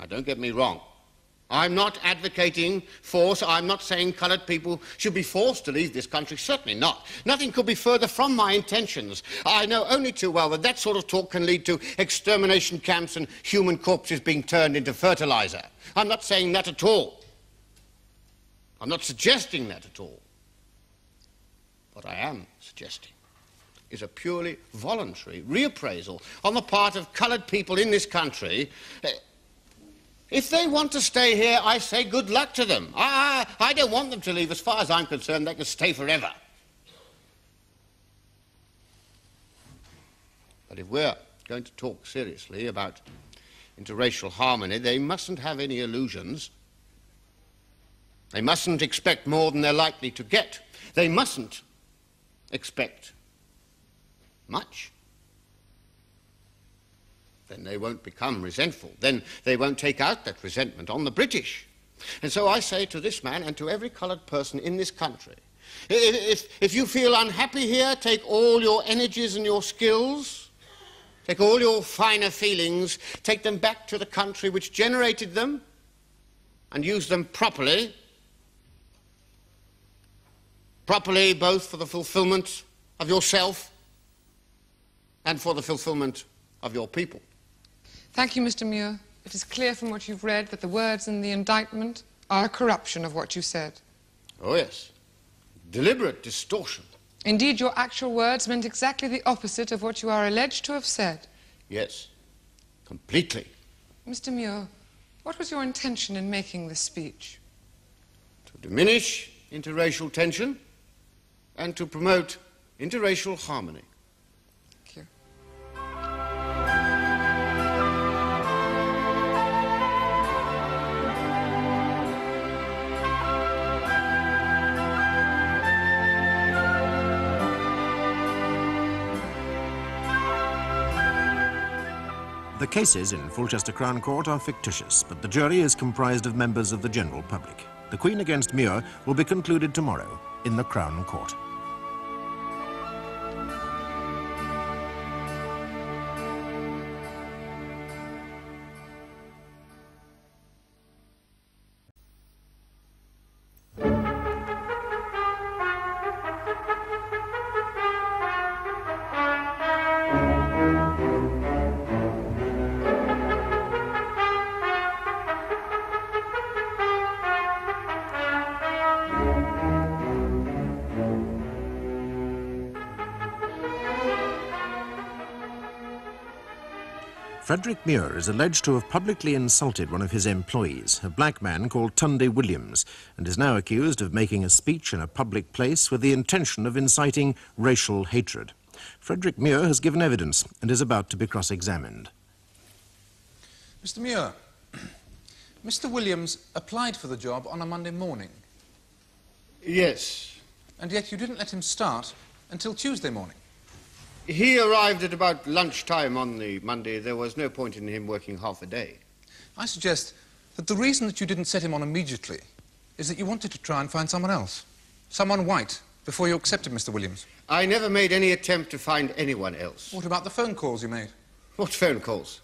Now, don't get me wrong. I'm not advocating force. I'm not saying coloured people should be forced to leave this country. Certainly not. Nothing could be further from my intentions. I know only too well that that sort of talk can lead to extermination camps and human corpses being turned into fertiliser. I'm not saying that at all. I'm not suggesting that at all. What I am suggesting is a purely voluntary reappraisal on the part of coloured people in this country. If they want to stay here, I say good luck to them. I don't want them to leave. As far as I'm concerned, they can stay forever. But if we're going to talk seriously about interracial harmony, they mustn't have any illusions. They mustn't expect more than they're likely to get. They mustn't expect much. Then they won't become resentful. Then they won't take out that resentment on the British. And so I say to this man and to every coloured person in this country, if you feel unhappy here, take all your energies and your skills, take all your finer feelings, take them back to the country which generated them and use them properly, properly both for the fulfilment of yourself and for the fulfilment of your people. Thank you, Mr. Muir. It is clear from what you've read that the words in the indictment are a corruption of what you said. Oh, yes. Deliberate distortion. Indeed, your actual words meant exactly the opposite of what you are alleged to have said. Yes, completely. Mr. Muir, what was your intention in making this speech? To diminish interracial tension and to promote interracial harmony. The cases in Fulchester Crown Court are fictitious, but the jury is comprised of members of the general public. The Queen against Muir will be concluded tomorrow in the Crown Court. Frederick Muir is alleged to have publicly insulted one of his employees, a black man called Tunde Williams, and is now accused of making a speech in a public place with the intention of inciting racial hatred. Frederick Muir has given evidence and is about to be cross-examined. Mr. Muir, Mr. Williams applied for the job on a Monday morning. Yes. And yet you didn't let him start until Tuesday morning. He arrived at about lunchtime on the Monday. There was no point in him working half a day. I suggest that the reason that you didn't set him on immediately is that you wanted to try and find someone else, someone white, before you accepted Mr. Williams. I never made any attempt to find anyone else. What about the phone calls you made? What phone calls?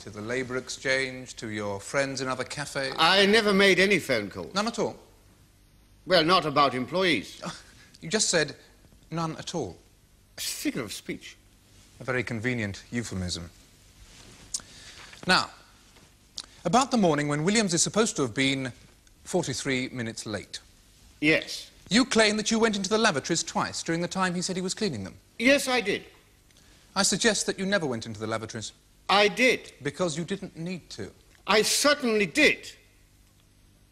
To the Labour Exchange, to your friends in other cafes. I never made any phone calls. None at all? Well, not about employees. You just said none at all. A figure of speech. A very convenient euphemism. Now, about the morning when Williams is supposed to have been 43 minutes late. Yes. You claim that you went into the lavatories twice during the time he said he was cleaning them. Yes, I did. I suggest that you never went into the lavatories. I did. Because you didn't need to. I certainly did.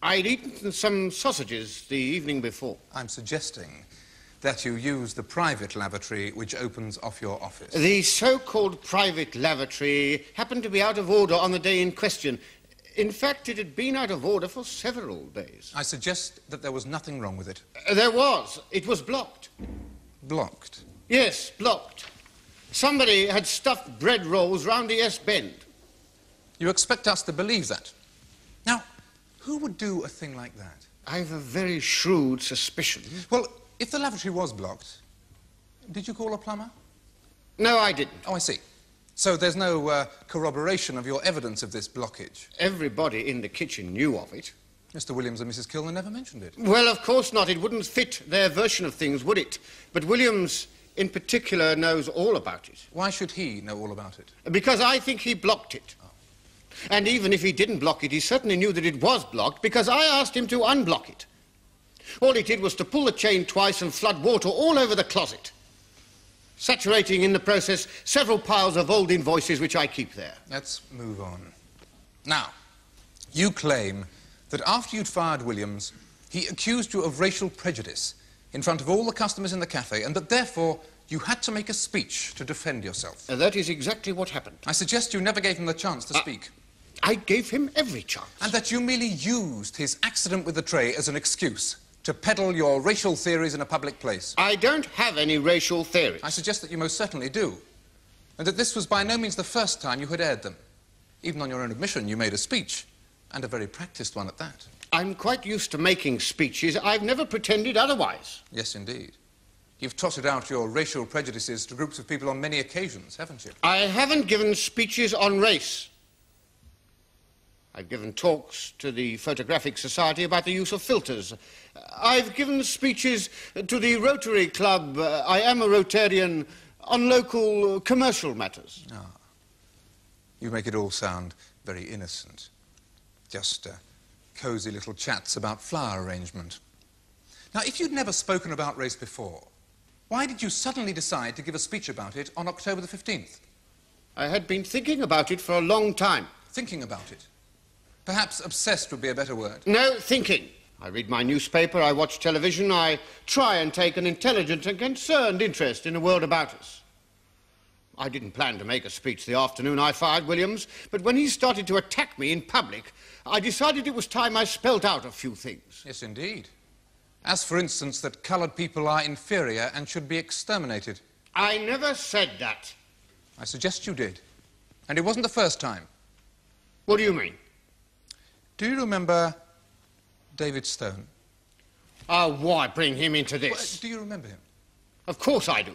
I'd eaten some sausages the evening before. I'm suggesting that you use the private lavatory which opens off your office. The so-called private lavatory happened to be out of order on the day in question. In fact, it had been out of order for several days. I suggest that there was nothing wrong with it. There was. It was blocked. Blocked? Yes, blocked. Somebody had stuffed bread rolls round the S-bend. You expect us to believe that? Now, who would do a thing like that? I have a very shrewd suspicion. Well, if the lavatory was blocked, did you call a plumber? No, I didn't. Oh, I see. So there's no corroboration of your evidence of this blockage? Everybody in the kitchen knew of it. Mr. Williams and Mrs. Kilner never mentioned it. Well, of course not. It wouldn't fit their version of things, would it? But Williams, in particular, knows all about it. Why should he know all about it? Because I think he blocked it. Oh. And even if he didn't block it, he certainly knew that it was blocked, because I asked him to unblock it. All he did was to pull the chain twice and flood water all over the closet, saturating in the process several piles of old invoices which I keep there. Let's move on. Now, you claim that after you'd fired Williams, he accused you of racial prejudice in front of all the customers in the cafe, and that therefore you had to make a speech to defend yourself. And that is exactly what happened. I suggest you never gave him the chance to speak. I gave him every chance. And that you merely used his accident with the tray as an excuse to peddle your racial theories in a public place. I don't have any racial theories. I suggest that you most certainly do, and that this was by no means the first time you had aired them. Even on your own admission, you made a speech, and a very practised one at that. I'm quite used to making speeches. I've never pretended otherwise. Yes, indeed. You've trotted out your racial prejudices to groups of people on many occasions, haven't you? I haven't given speeches on race. I've given talks to the Photographic Society about the use of filters. I've given speeches to the Rotary Club, I am a Rotarian, on local commercial matters. Ah. You make it all sound very innocent. Just cosy little chats about flower arrangement. Now, if you'd never spoken about race before, why did you suddenly decide to give a speech about it on October the 15th? I had been thinking about it for a long time. Thinking about it? Perhaps obsessed would be a better word. No, thinking. I read my newspaper, I watch television, I try and take an intelligent and concerned interest in the world about us. I didn't plan to make a speech the afternoon I fired Williams, but when he started to attack me in public, I decided it was time I spelt out a few things. Yes, indeed. As, for instance, that coloured people are inferior and should be exterminated. I never said that. I suggest you did. And it wasn't the first time. What do you mean? Do you remember David Stone? Oh, why bring him into this? Well, do you remember him? Of course I do.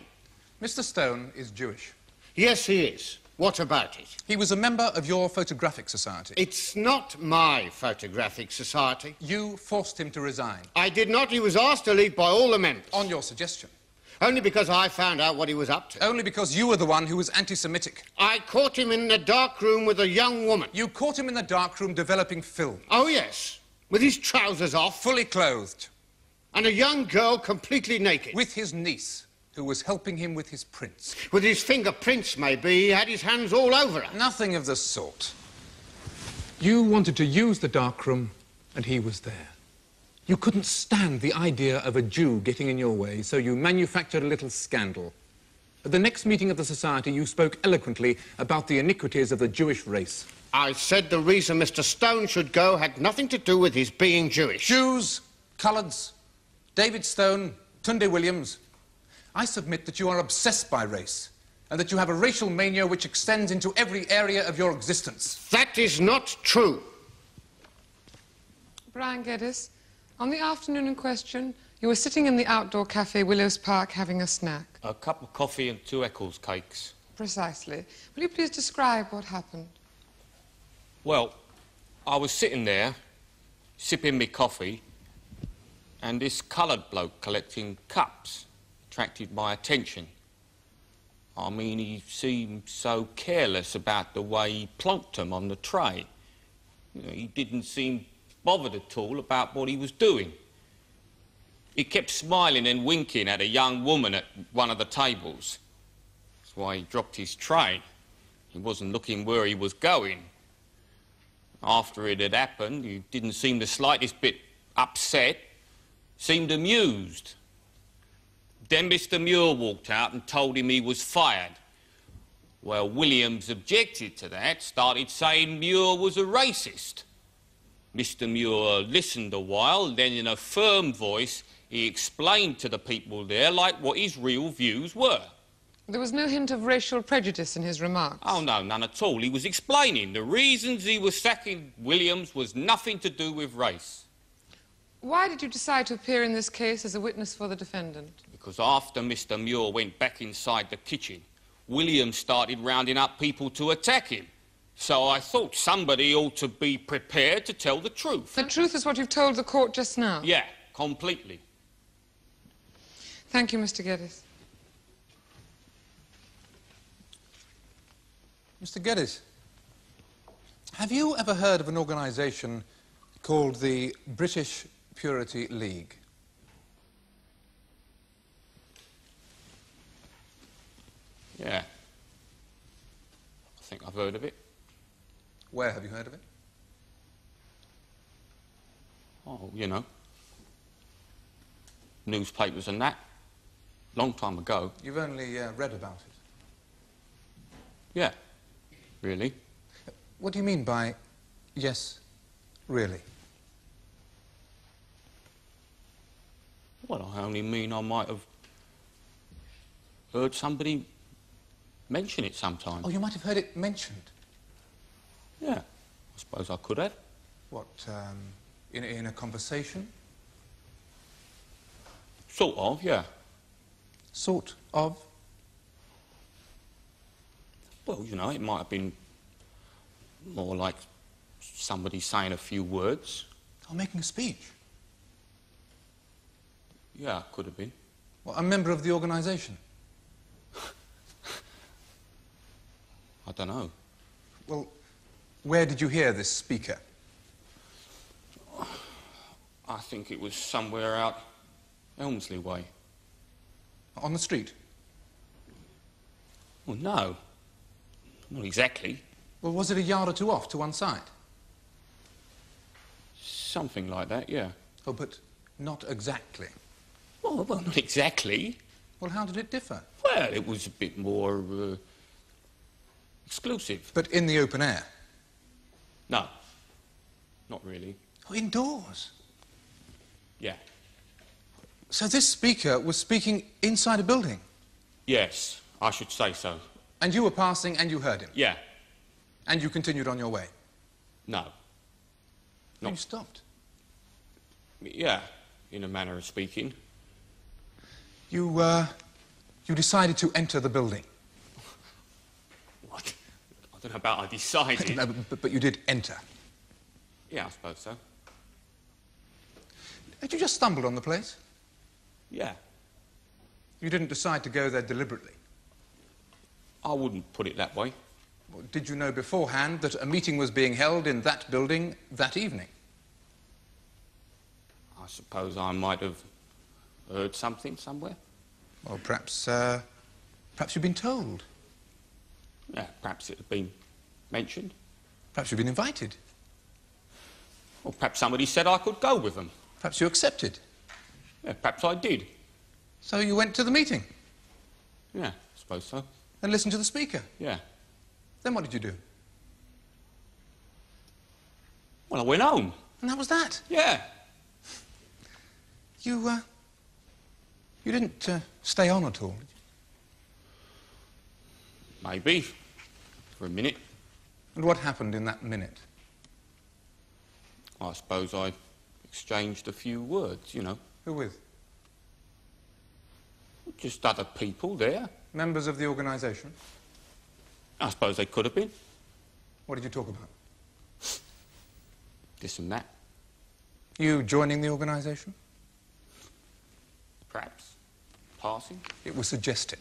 Mr. Stone is Jewish. Yes, he is. What about it? He was a member of your photographic society. It's not my photographic society. You forced him to resign. I did not. He was asked to leave by all the members. On your suggestion. Only because I found out what he was up to. Only because you were the one who was anti-Semitic. I caught him in the dark room with a young woman. You caught him in the dark room developing film. Oh, yes. With his trousers off. Fully clothed. And a young girl completely naked. With his niece, who was helping him with his prints. With his fingerprints, maybe. He had his hands all over her. Nothing of the sort. You wanted to use the dark room, and he was there. You couldn't stand the idea of a Jew getting in your way, so you manufactured a little scandal. At the next meeting of the society, you spoke eloquently about the iniquities of the Jewish race. I said the reason Mr. Stone should go had nothing to do with his being Jewish. Jews, coloureds, David Stone, Tunde Williams. I submit that you are obsessed by race, and that you have a racial mania which extends into every area of your existence. That is not true. Brian Geddes. On the afternoon in question, you were sitting in the outdoor cafe, Willows Park, having a snack. A cup of coffee and 2 Eccles cakes. Precisely. Will you please describe what happened? Well, I was sitting there, sipping me coffee, and this coloured bloke collecting cups attracted my attention. I mean, he seemed so careless about the way he plonked them on the tray. You know, he didn't seem bothered at all about what he was doing. He kept smiling and winking at a young woman at one of the tables. That's why he dropped his tray. He wasn't looking where he was going. After it had happened, he didn't seem the slightest bit upset, seemed amused. Then Mr. Muir walked out and told him he was fired. Well, Williams objected to that, started saying Muir was a racist. Mr. Muir listened a while, then in a firm voice, he explained to the people there, like, what his real views were. There was no hint of racial prejudice in his remarks? Oh, no, none at all. He was explaining the reasons he was sacking Williams was nothing to do with race. Why did you decide to appear in this case as a witness for the defendant? Because after Mr. Muir went back inside the kitchen, Williams started rounding up people to attack him. So I thought somebody ought to be prepared to tell the truth. The truth is what you've told the court just now? Yeah, completely. Thank you, Mr. Geddes. Mr. Geddes, have you ever heard of an organisation called the British Purity League? Yeah. I think I've heard of it. Where have you heard of it? Oh, you know. Newspapers and that. Long time ago. You've only read about it? Yeah. Really? What do you mean by, yes, really? Well, I only mean I might have heard somebody mention it sometime. Oh, you might have heard it mentioned? Yeah, I suppose I could have. What, in a conversation? Sort of, yeah. Sort of? Well, you know, it might have been more like somebody saying a few words. Or making a speech? Yeah, could have been. Well, a member of the organisation? I don't know. Well, where did you hear this speaker? I think it was somewhere out Elmsley Way. On the street? Well, no. Not exactly. Well, was it a yard or two off, to one side? Something like that, yeah. Oh, but not exactly. Well, not exactly. Well, how did it differ? Well, it was a bit more exclusive. But in the open air? No, not really. Oh, indoors? Yeah. So this speaker was speaking inside a building? Yes, I should say so. And you were passing and you heard him? Yeah. And you continued on your way? No. You stopped? Yeah, in a manner of speaking. You decided to enter the building? What? I don't know about I decided. I don't know, but you did enter? Yeah, I suppose so. Had you just stumbled on the place? Yeah. You didn't decide to go there deliberately? I wouldn't put it that way. Well, did you know beforehand that a meeting was being held in that building that evening? I suppose I might have heard something somewhere. Well, perhaps you've been told. Yeah, perhaps it had been mentioned. Perhaps you've been invited. Or perhaps somebody said I could go with them. Perhaps you accepted. Yeah, perhaps I did. So you went to the meeting? Yeah, I suppose so. And listened to the speaker? Yeah. Then what did you do? Well, I went home. And that was that? Yeah. You didn't stay on at all, did you? Maybe. For a minute. And what happened in that minute? I suppose I exchanged a few words, you know. Who with? Just other people there. Members of the organisation? I suppose they could have been. What did you talk about? This and that. You joining the organisation? Perhaps. Passing. It was suggested.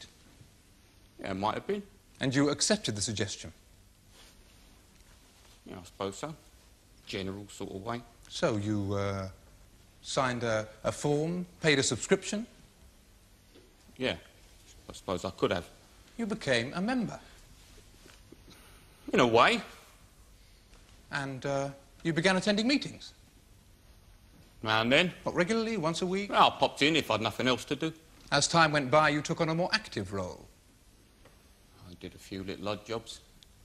Yeah, it might have been. And you accepted the suggestion? Yeah, I suppose so. General sort of way. So you signed a form, paid a subscription? Yeah. I suppose I could have. You became a member? In a way. And you began attending meetings? Now and then. What, regularly? Once a week? Well, I popped in if I'd nothing else to do. As time went by, you took on a more active role? I did a few little odd jobs.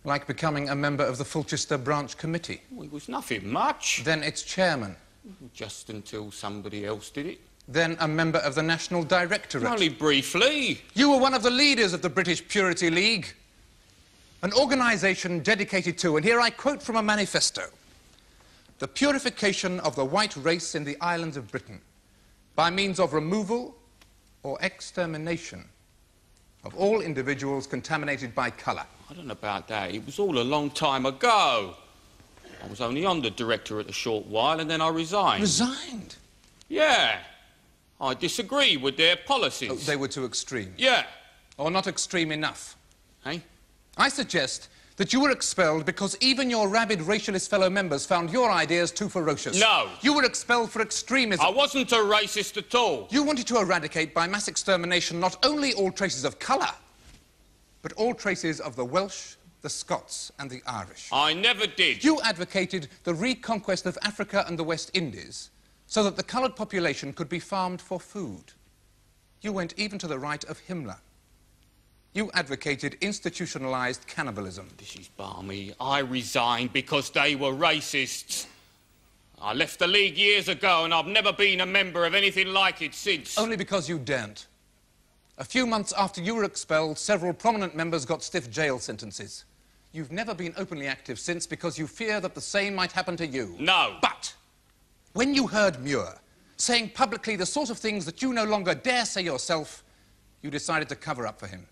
Like becoming a member of the Fulchester Branch Committee? Well, it was nothing much. Then its chairman? Just until somebody else did it. Then a member of the National Directorate. Only briefly. You were one of the leaders of the British Purity League, an organisation dedicated to, and here I quote from a manifesto, the purification of the white race in the islands of Britain by means of removal or extermination of all individuals contaminated by colour. I don't know about that. It was all a long time ago. I was only on the directorate a short while and then I resigned. Resigned? Yeah. I disagree with their policies. Oh, they were too extreme? Yeah. Or not extreme enough? Eh? I suggest that you were expelled because even your rabid racialist fellow members found your ideas too ferocious. No. You were expelled for extremism. I wasn't a racist at all. You wanted to eradicate by mass extermination not only all traces of colour, but all traces of the Welsh, the Scots and the Irish. I never did. You advocated the reconquest of Africa and the West Indies, so that the coloured population could be farmed for food. You went even to the right of Himmler. You advocated institutionalised cannibalism. This is balmy. I resigned because they were racists. I left the League years ago and I've never been a member of anything like it since. Only because you daren't. A few months after you were expelled, several prominent members got stiff jail sentences. You've never been openly active since because you fear that the same might happen to you. No. But when you heard Muir saying publicly the sort of things that you no longer dare say yourself, you decided to cover up for him.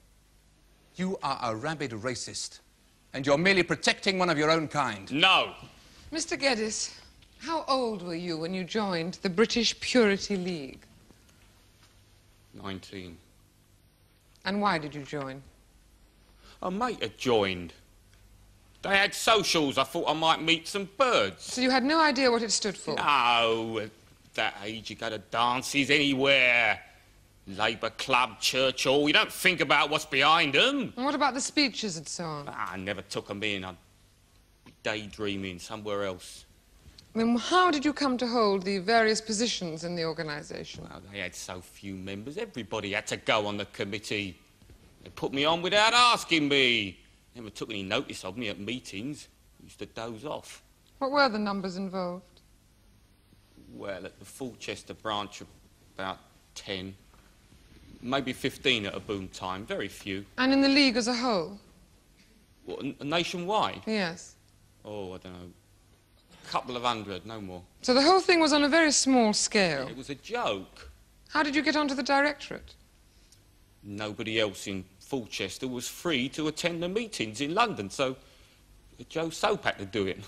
You are a rabid racist, and you're merely protecting one of your own kind. No. Mr. Geddes, how old were you when you joined the British Purity League? 19. And why did you join? A mate had joined. They had socials. I thought I might meet some birds. So you had no idea what it stood for? No. At that age, you go to dances anywhere. Labour Club, Church Hall. You don't think about what's behind them. And what about the speeches and so on? I never took them in. I'd be daydreaming somewhere else. Then how did you come to hold the various positions in the organisation? Well, they had so few members. Everybody had to go on the committee. They put me on without asking me. Never took any notice of me at meetings. Used to doze off. What were the numbers involved? Well, at the Fulchester branch, about 10. Maybe 15 at a boom time, very few. And in the League as a whole? What, nationwide? Yes. Oh, I don't know, a couple of hundred, no more. So the whole thing was on a very small scale? Yeah, it was a joke. How did you get onto the directorate? Nobody else in Fulchester was free to attend the meetings in London, so Joe Soap had to do it.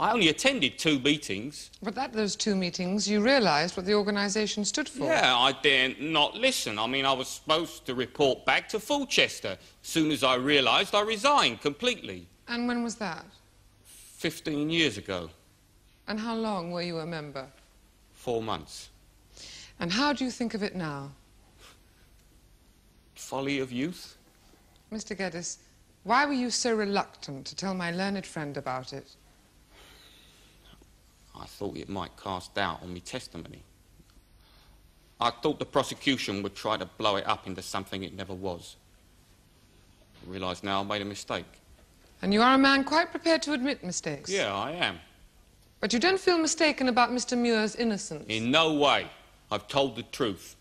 I only attended 2 meetings. But at those 2 meetings, you realised what the organisation stood for. Yeah, I dared not listen. I mean, I was supposed to report back to Fulchester. As soon as I realised, I resigned completely. And when was that? 15 years ago. And how long were you a member? 4 months. And how do you think of it now? Folly of youth. Mr. Geddes, why were you so reluctant to tell my learned friend about it? I thought it might cast doubt on my testimony. I thought the prosecution would try to blow it up into something it never was. I realise now I made a mistake. And you are a man quite prepared to admit mistakes. Yeah, I am. But you don't feel mistaken about Mr. Muir's innocence? In no way. I've told the truth.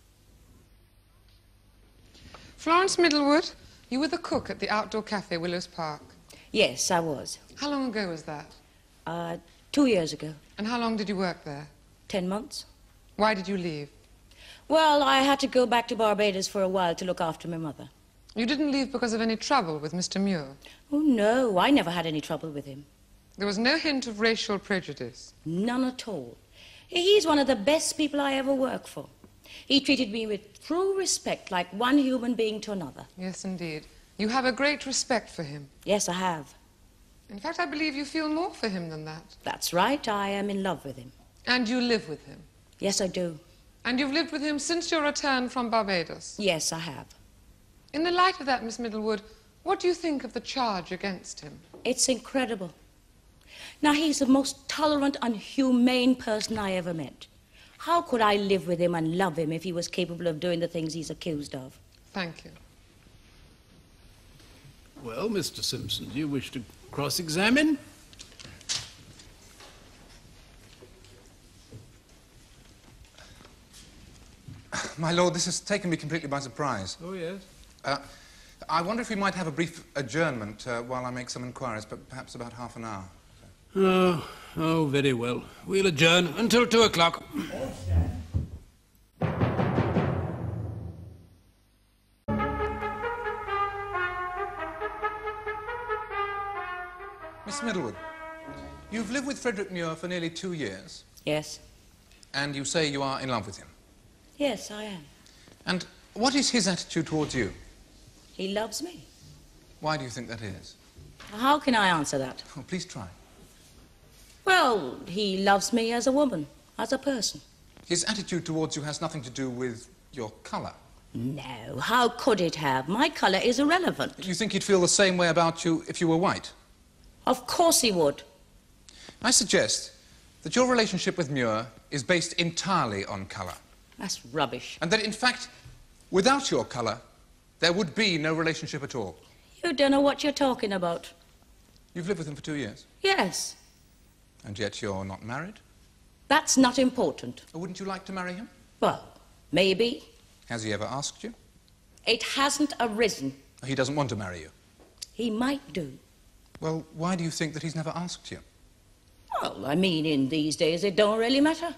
Florence Middlewood, you were the cook at the outdoor cafe, Willows Park. Yes, I was. How long ago was that? 2 years ago. And how long did you work there? 10 months. Why did you leave? Well, I had to go back to Barbados for a while to look after my mother. You didn't leave because of any trouble with Mr. Muir? Oh, no, I never had any trouble with him. There was no hint of racial prejudice? None at all. He's one of the best people I ever worked for. He treated me with true respect, like one human being to another. Yes, indeed. You have a great respect for him. Yes, I have. In fact, I believe you feel more for him than that. That's right. I am in love with him. And you live with him? Yes, I do. And you've lived with him since your return from Barbados? Yes, I have. In the light of that, Miss Middlewood, what do you think of the charge against him? It's incredible. Now, he's the most tolerant and humane person I ever met. How could I live with him and love him if he was capable of doing the things he's accused of? Thank you. Well, Mr. Simpson, do you wish to cross-examine? My lord, this has taken me completely by surprise. Oh, yes? I wonder if we might have a brief adjournment while I make some inquiries, but perhaps about half an hour. Oh, very well. We'll adjourn until 2 o'clock. Miss Middlewood, you've lived with Frederick Muir for nearly 2 years. Yes. And you say you are in love with him. Yes, I am. And what is his attitude towards you? He loves me. Why do you think that is? How can I answer that? Oh, please try. Well, he loves me as a woman, as a person. His attitude towards you has nothing to do with your colour. No, how could it have? My colour is irrelevant. You think he'd feel the same way about you if you were white? Of course he would. I suggest that your relationship with Muir is based entirely on colour. That's rubbish. And that, in fact, without your colour, there would be no relationship at all. You don't know what you're talking about. You've lived with him for 2 years? Yes. And yet you're not married? That's not important. Or wouldn't you like to marry him? Well, maybe. Has he ever asked you? It hasn't arisen. He doesn't want to marry you? He might do. Well, why do you think that he's never asked you? Well, I mean, in these days, it don't really matter.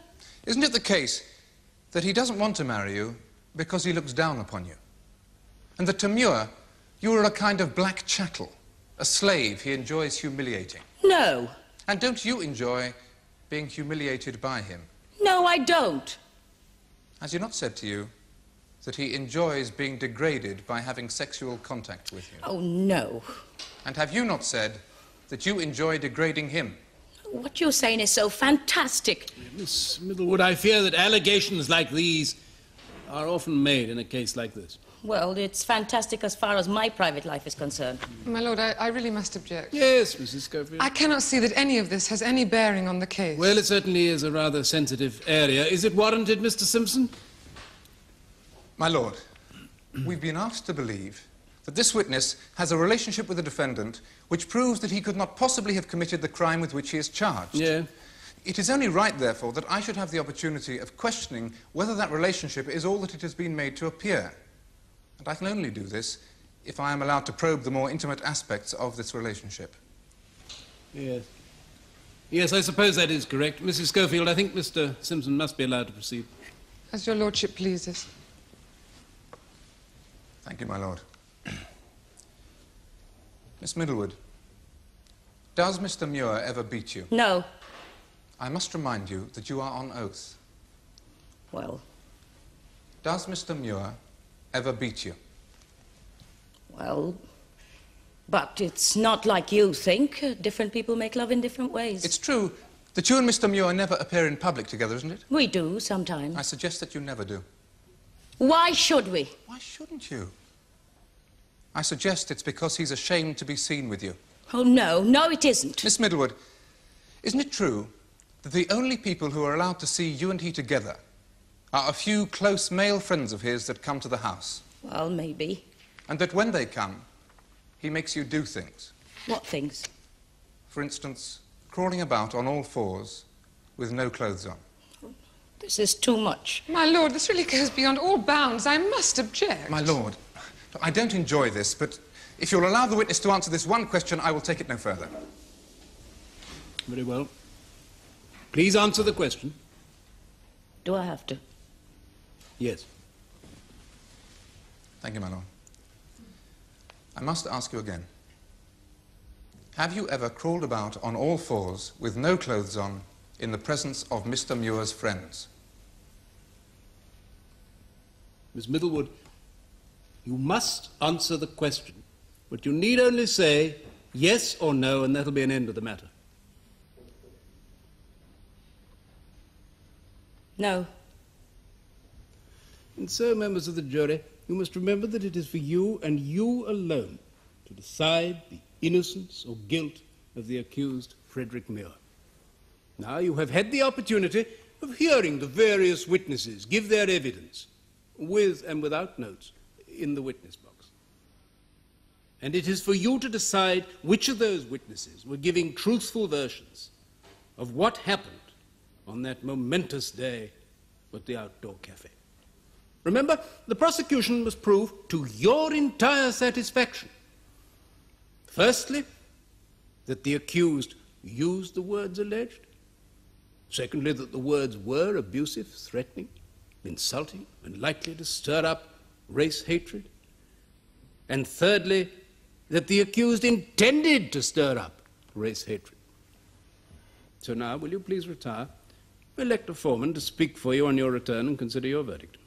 Isn't it the case that he doesn't want to marry you because he looks down upon you? And that to Muir, you are a kind of black chattel, a slave he enjoys humiliating? No. And don't you enjoy being humiliated by him? No, I don't. Has he not said to you that he enjoys being degraded by having sexual contact with you? Oh, no. And have you not said that you enjoy degrading him? What you're saying is so fantastic. Miss Middlewood, I fear that allegations like these are often made in a case like this. Well, it's fantastic as far as my private life is concerned. My lord, I really must object. Yes, Mrs. Schofield. I cannot see that any of this has any bearing on the case. Well, it certainly is a rather sensitive area. Is it warranted, Mr. Simpson? My lord, we've been asked to believe that this witness has a relationship with the defendant which proves that he could not possibly have committed the crime with which he is charged. Yeah. It is only right, therefore, that I should have the opportunity of questioning whether that relationship is all that it has been made to appear. And I can only do this if I am allowed to probe the more intimate aspects of this relationship. Yes. Yes, I suppose that is correct. Mrs. Schofield, I think Mr. Simpson must be allowed to proceed. As your lordship pleases. Thank you, my lord. Miss Middlewood, does Mr. Muir ever beat you? No. I must remind you that you are on oath. Well? Does Mr. Muir ever beat you? Well, but it's not like you think. Different people make love in different ways. It's true that you and Mr. Muir never appear in public together, isn't it? We do, sometimes. I suggest that you never do. Why should we? Why shouldn't you? I suggest it's because he's ashamed to be seen with you. Oh, no. No, it isn't. Miss Middlewood, isn't it true that the only people who are allowed to see you and he together are a few close male friends of his that come to the house? Well, maybe. And that when they come, he makes you do things. What things? For instance, crawling about on all fours with no clothes on. This is too much. My lord, this really goes beyond all bounds. I must object. My lord, I don't enjoy this, but if you'll allow the witness to answer this one question, I will take it no further. Very well. Please answer the question. Do I have to? Yes. Thank you, my lord. I must ask you again. Have you ever crawled about on all fours with no clothes on in the presence of Mr. Muir's friends? Miss Middlewood, you must answer the question, but you need only say yes or no, and that'll be an end of the matter. No. And so, members of the jury, you must remember that it is for you and you alone to decide the innocence or guilt of the accused Frederick Muir. Now you have had the opportunity of hearing the various witnesses give their evidence, with and without notes, in the witness box. And it is for you to decide which of those witnesses were giving truthful versions of what happened on that momentous day at the outdoor cafe. Remember, the prosecution must prove to your entire satisfaction, firstly, that the accused used the words alleged, secondly, that the words were abusive, threatening, insulting, and likely to stir up race hatred, and thirdly, that the accused intended to stir up race hatred. So now, will you please retire? Elect a foreman to speak for you on your return and consider your verdict.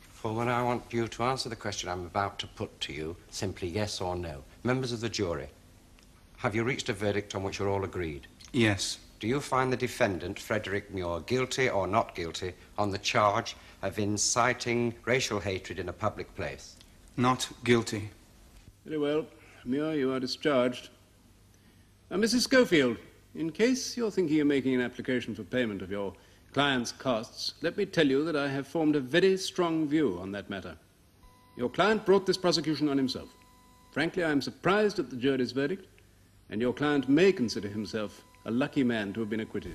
Foreman, I want you to answer the question I'm about to put to you, simply yes or no. Members of the jury, have you reached a verdict on which you're all agreed? Yes. Do you find the defendant, Frederick Muir, guilty or not guilty on the charge of inciting racial hatred in a public place? Not guilty. Very well. Muir, you are discharged. Now, Mrs. Schofield, in case you're thinking of making an application for payment of your client's costs, let me tell you that I have formed a very strong view on that matter. Your client brought this prosecution on himself. Frankly, I am surprised at the jury's verdict, and your client may consider himself a lucky man to have been acquitted.